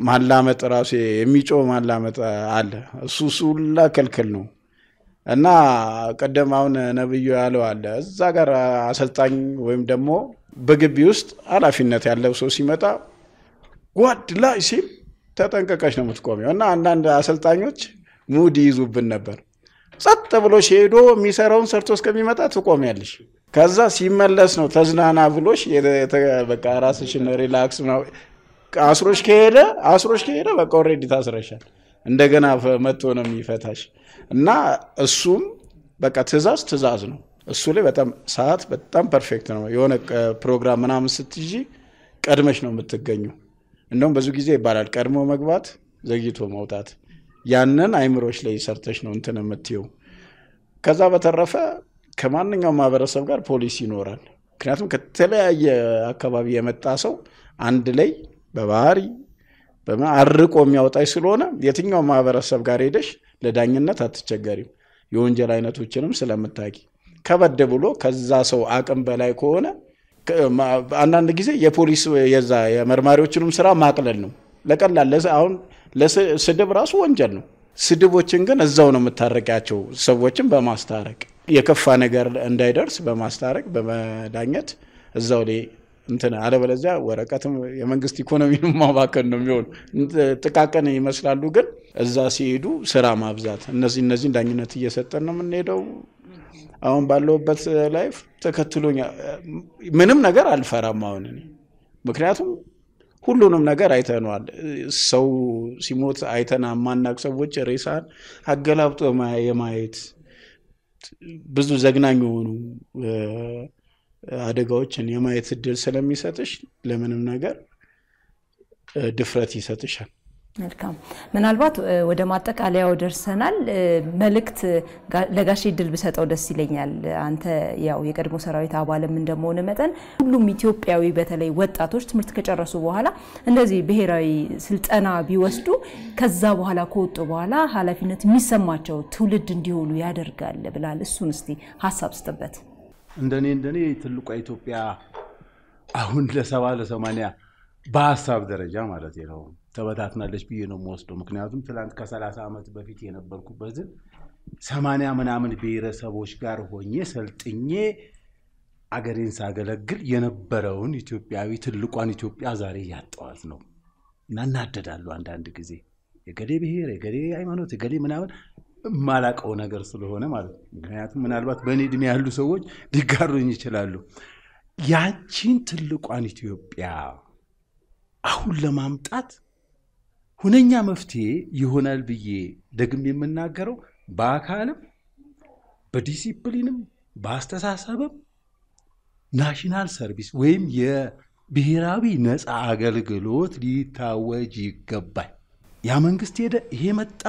مالامت راسي يميچو مالامت አለ እሱ ሱላ ከልከልነው እና ቀደም አሁን ነብዩ ያለው አለ እዛ ጋር አሰልጣኝ ወይም ደሞ በግቢ ውስጥ አላፊነት ያለው ሰው ሲመጣ ጓድ ላይ ሲል ተጠንቀቀሽ ነው የምትቆሚው እና አንዳንድ አሰልጣኞች ሙድ ይዙብን ነበር ጸጥ ብሎ ሄዶ ሚሰራውን ሰርቶ እስከሚመጣ ትቆሚያለሽ ከዛ ሲመለስ ነው ተዝናና ብሎሽ በቃ ራስሽን ሪላክስ ነው አስሮሽ ከሄደ አስሮሽ ከሄደ በቃ ኦሬዲ ታስረሻል እንደገና መጥቶ ነው የሚፈታሽ እና እሱም በቃ ተዛዝ ተዛዝ ነው እሱ ላይ በጣም ሰዓት በጣም ፐርፌክት ነው የሆነ ፕሮግራም ምናምን ስትጂ ቀድመሽ ነው የምትገኙ እንደውም ብዙ ጊዜ ይባላል ቀድሞ መግባት ዘግይቶ መውጣት ያንን አይምሮሽ ላይ ሰርተሽ ነው እንትን የምትዩ ከዛ በተረፈ ከማንኛውም ማህበረሰብ ጋር ፖሊስ ይኖራል ምክንያቱም ከተለያየ አካባቢ የመጣ ሰው አንድ ላይ በባህሪ በማርቆ የሚያወጣይ ስለሆነ የትኛው ማህበረሰብ ጋር ሄደሽ ለዳኝነት አትቸገሪም የወንጀል አይነቶችንም ስለምታቂ ከበደ ብሎ ከዛ ሰው አቅም በላይ ከሆነ አንዳንድ ጊዜ የፖሊስ የዛ የመርማሪዎችንም ስራ ማቅለል ነው ለቀላል ለአሁን ለስድብ ራሱ ወንጀል ነው ስድቦችን ግን እዛው ነው መታረቂያቸው ሰዎችን በማስተረቅ يكفى نجار اندايدرس بماستارك بمدانيت الزودي انتنا على بلزا ورقاتم የመንግስት ኢኮኖሚ ما باكن ነው የሚሆን ጥቃቀን ይመስላሉ ግን እዛ ሲሄዱ ስራ ማብዛት እነዚህ እነዚህ ዳኝነት እየሰጠን ነው ምን ሄደው አሁን ባለውበት ላይፍ ተከትሎኛ ምንም ነገር አልፈራም አሁን እኔ ምክንያቱም ሁሉንም ነገር አይተናል ሰው ሲሞት አይተና ማናቅ ሰዎች ሬሳን አገላብጦ ማየት ብዙ ዘግናኝ ሆኑ አደጋዎችን የማየት እድል ስለሚሰጥሽ ለምንም ነገር ድፍረት ይሰጥሻል መልካም ምናልባት ወደ ማጠቃለያው ደርሰናል መልክት ለጋሽ እድል ብሰጠው ደስ ይለኛል አንተ ያው የቀድሞ ሰራዊት አባልም እንደሆነ መጠን ሁሉም ኢትዮጵያዊ በተለይ ወጣቶች ትምህርት ከጨረሱ በኋላ እንደዚህ ብሔራዊ ስልጣና ቢወስዱ ከዛ በኋላ ከወጡ በኋላ ኃላፊነት የሚሰማቸው ትውልድ እንዲሆኑ ያደርጋል ብላል እሱን እስቲ ሐሳብ ስጥበት እንደኔ እንደኔ ትልቁ ኢትዮጵያ አሁን ለ70 ለ80 በሐሳብ ደረጃ ማለት ነው ተበታትናለች ብዬ ነው ወስዶ ምክንያቱም ትላንት ከ30 አመት በፊት የነበርኩበት ሰማንያ ምናምን ብሔረሰቦች ጋር ሆኜ ሰልጥኜ አገሬን ሳገለግል የነበረውን ኢትዮጵያዊ ትልቋን ኢትዮጵያ ዛሬ ያጣዋት ነው እናናደዳሉ አንድ አንድ ጊዜ የገሌ ብሔር የገሌ ሃይማኖት የገሌ ምናምን ማላቀው ነገር ስለሆነ ማለት ምክንያቱም ምናልባት በእኔ እድሜ ያሉ ሰዎች ሊጋሩኝ ይችላሉ ያቺን ትልቋን ኢትዮጵያ አሁን ለማምጣት ሁነኛ መፍትሄ ይሆናል ብዬ ደግም የምናገረው በአካልም በዲሲፕሊንም በአስተሳሰብም ናሽናል ሰርቪስ ወይም የብሔራዊ ነፃ አገልግሎት ሊታወጅ ይገባል ያ መንግስት ሄደ ይሄ መጣ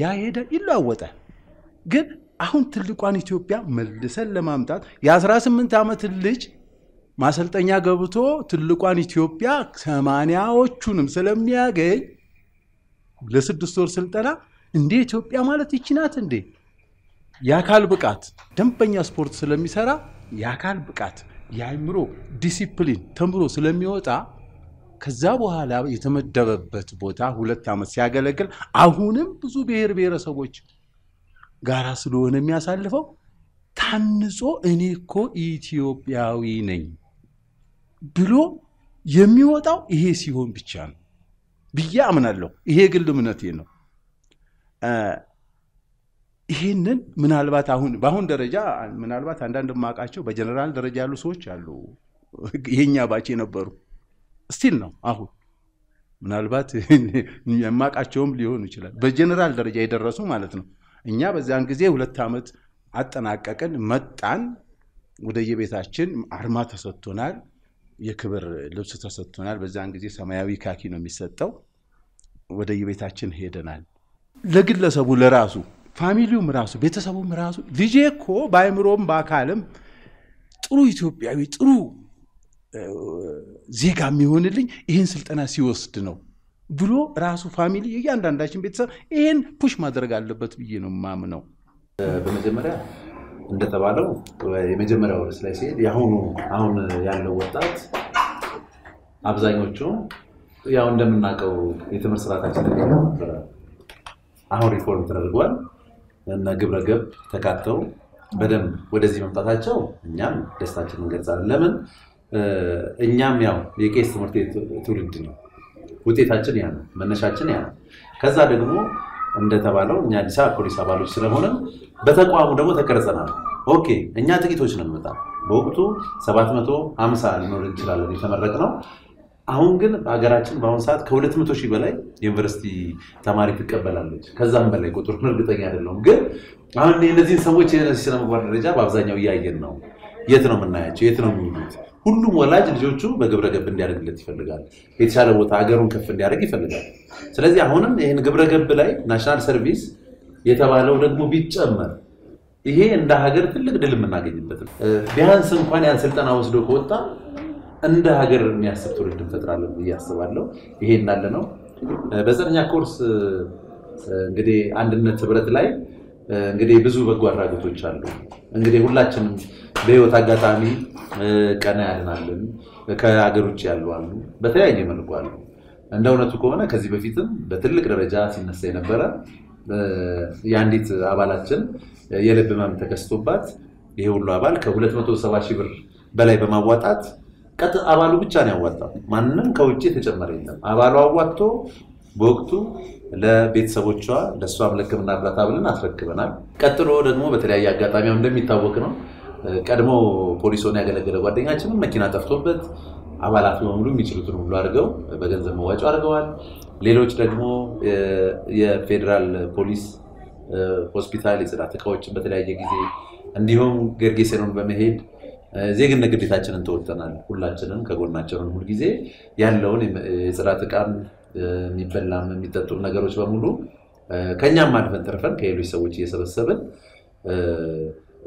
ያ ሄደ ይላወጣል ግን አሁን ትልቋን ኢትዮጵያ መልሰን ለማምጣት የ18 አመት ልጅ ማሰልጠኛ ገብቶ ትልቋን ኢትዮጵያ ሰማንያዎቹንም ስለሚያገኝ ለስድስት ወር ስልጠና እንደ ኢትዮጵያ ማለት ይችላል እንዴ ያካል ብቃት ደንበኛ ስፖርት ስለሚሰራ ያካል ብቃት ያይምሮ ዲሲፕሊን ተምሮ ስለሚወጣ ከዛ በኋላ የተመደበበት ቦታ ሁለት አመት ሲያገለግል አሁንም ብዙ ብሔር ብሔረሰቦች ጋራ ስለሆነ የሚያሳልፈው ታንጾ እኔኮ ኢትዮጵያዊ ነኝ ብሎ የሚወጣው ይሄ ሲሆን ብቻ ነው በያምናለሁ ይሄ ግል እምነቴ ነው ይሄንን ምናልባት አሁን ባሁን ደረጃ ምናልባት አንዳንድ ማቃቸው በጀነራል ደረጃ ያሉ ሰዎች አሉ የኛ ባጭ የነበሩ ስቲል ነው አሁን ምናልባት ማቃቸውም ሊሆን ይችላል በጀነራል ደረጃ ይደረሱ ማለት ነው እኛ በዛን ጊዜ ሁለት አመት አጠናቀቀን መጣን ወደየቤታችን አርማ ተሰጥቶናል የክብር ልብስ ተሰጥቶናል በዛን ጊዜ ሰማያዊ ካኪ ነው የሚሰጠው ወደየቤታችን ሄደናል ለግለሰቡ ለራሱ ፋሚሊውም ራሱ ቤተሰቡም ራሱ ልጄኮ ባይምሮም ባካለም ጥሩ ኢትዮጵያዊ ጥሩ ዜጋ የሚሆንልኝ ይሄን ስልጣና ሲወስድ ነው ብሎ ራሱ ፋሚሊ የያንዳንዳችን ቤተሰብ ይሄን ፑሽ ማድረግ አለበት ብዬ ነው ማምነው በመጀመሪያ እንደተባለው የመጀመሪያው ርዕስ ላይ ሲሄድ ያሁኑ አሁን ያለው ወጣት አብዛኞቹ ያው እንደምናቀው የትምህርት ስርዓታችን ነው አሁን ሪፎርም ተደርጓል እና ግብረ ገብ ተካተው በደም ወደዚህ መምጣታቸው እኛም ደስታችንን እንገልጻለን ለምን እኛም ያው የቄስ ትምህርት ትውልድ ነው ውጤታችን ያ ነው መነሻችን ያ ነው ከዛ ደግሞ እንደተባለው እኛ አዲስ አበባ ፖሊስ አባሎች ስለሆነ በተቋሙ ደግሞ ተቀርጸናል ኦኬ እኛ ጥቂቶች ነን መጣ በወቅቱ ሰባት መቶ ሃምሳ ሊኖር ይችላል የተመረቀ ነው አሁን ግን በአገራችን በአሁን ሰዓት ከሁለት መቶ ሺህ በላይ ዩኒቨርሲቲ ተማሪ ተቀበላለች ከዛም በላይ ቁጥር እርግጠኛ አይደለም ግን አሁን እነዚህ ሰዎች የስነ ምግባር ደረጃ በአብዛኛው እያየን ነው የት ነው የምናያቸው የት ነው የሚሉት ሁሉም ወላጅ ልጆቹ በግብረ ገብ እንዲያደርግለት ይፈልጋል የተሻለ ቦታ ሀገሩን ከፍ እንዲያደርግ ይፈልጋል ስለዚህ አሁንም ይሄን ግብረ ገብ ላይ ናሽናል ሰርቪስ የተባለው ደግሞ ቢጨመር ይሄ እንደ ሀገር ትልቅ ድል እናገኝበት ቢያንስ እንኳን ያን ስልጣና ወስዶ ከወጣ እንደ ሀገር የሚያስብ ትውልድ እንፈጥራለን ብያስባለሁ ይሄ እንዳለ ነው በዘጠነኛ ኮርስ እንግዲህ አንድነት ህብረት ላይ እንግዲህ ብዙ በጎ አድራጎቶች አሉ እንግዲህ ሁላችንም በህይወት አጋጣሚ ቀና ያለናልን ከሀገር ውስጥ ያሉ አሉ በተያየ መልኩ አሉ እንደውነቱ ከሆነ ከዚህ በፊትም በትልቅ ደረጃ ሲነሳ የነበረ ያንዲት አባላችን የልብ ህመም ተከስቶባት ይሄ ሁሉ አባል ከ270 ሺህ ብር በላይ በማዋጣት ቀጥ አባሉ ብቻ ነው ያዋጣው ማንንም ከውጪ ተጨመረ የለም አባሉ አዋጥቶ በወቅቱ ለቤተሰቦቿ ለሷም ለክምና ብራታ ብለን አስረክበናል ቀጥሎ ደግሞ በተለያየ አጋጣሚው እንደሚታወቅ ነው ቀድሞ ፖሊሶን ያገለገለ ጓደኛችንም መኪና ጠፍቶበት አባላቱ ወምሉ የሚችሉት ሁሉ አድርገው በገንዘብ መዋጮ አድርገዋል ሌሎች ደግሞ የፌደራል ፖሊስ ሆስፒታል የጽዳት ተቋማችን በተለያየ ጊዜ እንዲሁም ገርጌሰኑን በመሄድ ዜግነት ግዴታችንን ተወጥተናል ሁላችንም ከጎናቸውን ሁሉ ጊዜ ያለውን የጽዳት ተቋም የሚበላም የሚጠጡ ነገሮች በሙሉ ከኛም አድፈን ተርፈን ከሌሎች ሰዎች እየሰበሰብን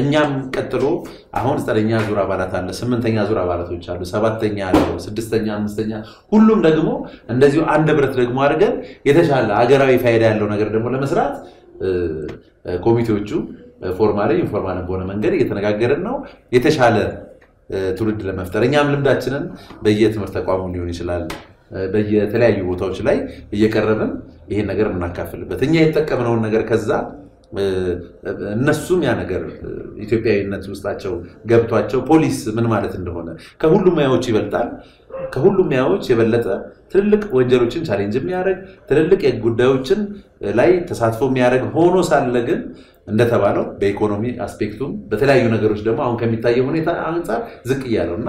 እኛም ቀጥሎ አሁን ዘጠነኛ ዙር አባላት አለ ስምንተኛ ዙር አባላቶች አሉ ሰባተኛ አለ ስድስተኛ አምስተኛ ሁሉም ደግሞ እንደዚሁ አንድ ብረት ደግሞ አድርገን የተሻለ ሀገራዊ ፋይዳ ያለው ነገር ደግሞ ለመስራት ኮሚቴዎቹ ፎርማሊ ኢንፎርማሊ በሆነ መንገድ እየተነጋገርን ነው የተሻለ ትውልድ ለመፍጠር እኛም ልምዳችንን በየትምህርት ተቋሙ ሊሆን ይችላል በየተለያዩ ቦታዎች ላይ እየቀረብን ይሄን ነገር እናካፍልበት እኛ የተጠቀምነው ነገር ከዛ እነሱም ያ ነገር ኢትዮጵያዊነት ውስጣቸው ገብቷቸው ፖሊስ ምን ማለት እንደሆነ ከሁሉም ያዎች ይበልጣል ከሁሉም ያዎች የበለጠ ትልልቅ ወንጀሎችን ቻሌንጅ የሚያደርግ ትልልቅ የጉዳዮችን ላይ ተሳትፎ የሚያደርግ ሆኖ ሳለ ግን እንደተባለው በኢኮኖሚ አስፔክቱም በተለያዩ ነገሮች ደግሞ አሁን ከሚታየው ሁኔታ አንፃር ዝቅ ይያለውና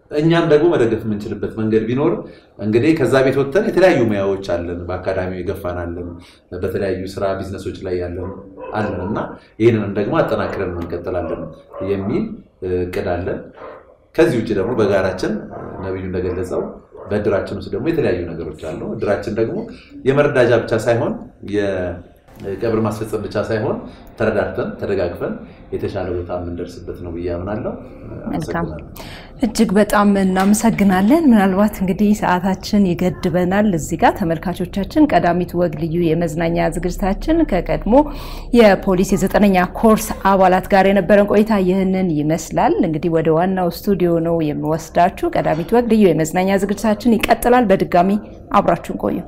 እኛም ደግሞ መደገፍ የምንችልበት መንገድ ቢኖር እንግዲህ ከዛ ቤት ወጥተን የተለያዩ ሙያዎች አለን በአካዳሚው ይገፋናለን በተለያዩ ስራ ቢዝነሶች ላይ ያለን አለና ይሄንን ደግሞ አጠናክረን እንቀጥላለን የሚል እቅዳለን ከዚህ ውጪ ደግሞ በጋራችን ነብዩ እንደገለጸው በድራችን ውስጥ ደግሞ የተለያዩ ነገሮች አሉ ድራችን ደግሞ የመረዳጃ ብቻ ሳይሆን የቀብር ማስፈጸም ብቻ ሳይሆን ተረዳድተን ተደጋግፈን የተሻለ ቦታ እንደርስበት ነው ብያምናለሁ መልካም እጅግ በጣም እናመሰግናለን ምናልባት እንግዲህ ሰዓታችን ይገድበናል እዚህ ጋር ተመልካቾቻችን ቀዳሚት ወግ ልዩ የመዝናኛ ዝግጅታችን ከቀድሞ የፖሊስ የዘጠነኛ ኮርስ አባላት ጋር የነበረን ቆይታ ይህንን ይመስላል እንግዲህ ወደ ዋናው ስቱዲዮ ነው የምወስዳችሁ ቀዳሚት ወግ ልዩ የመዝናኛ ዝግጅታችን ይቀጥላል በድጋሚ አብራችሁን ቆዩ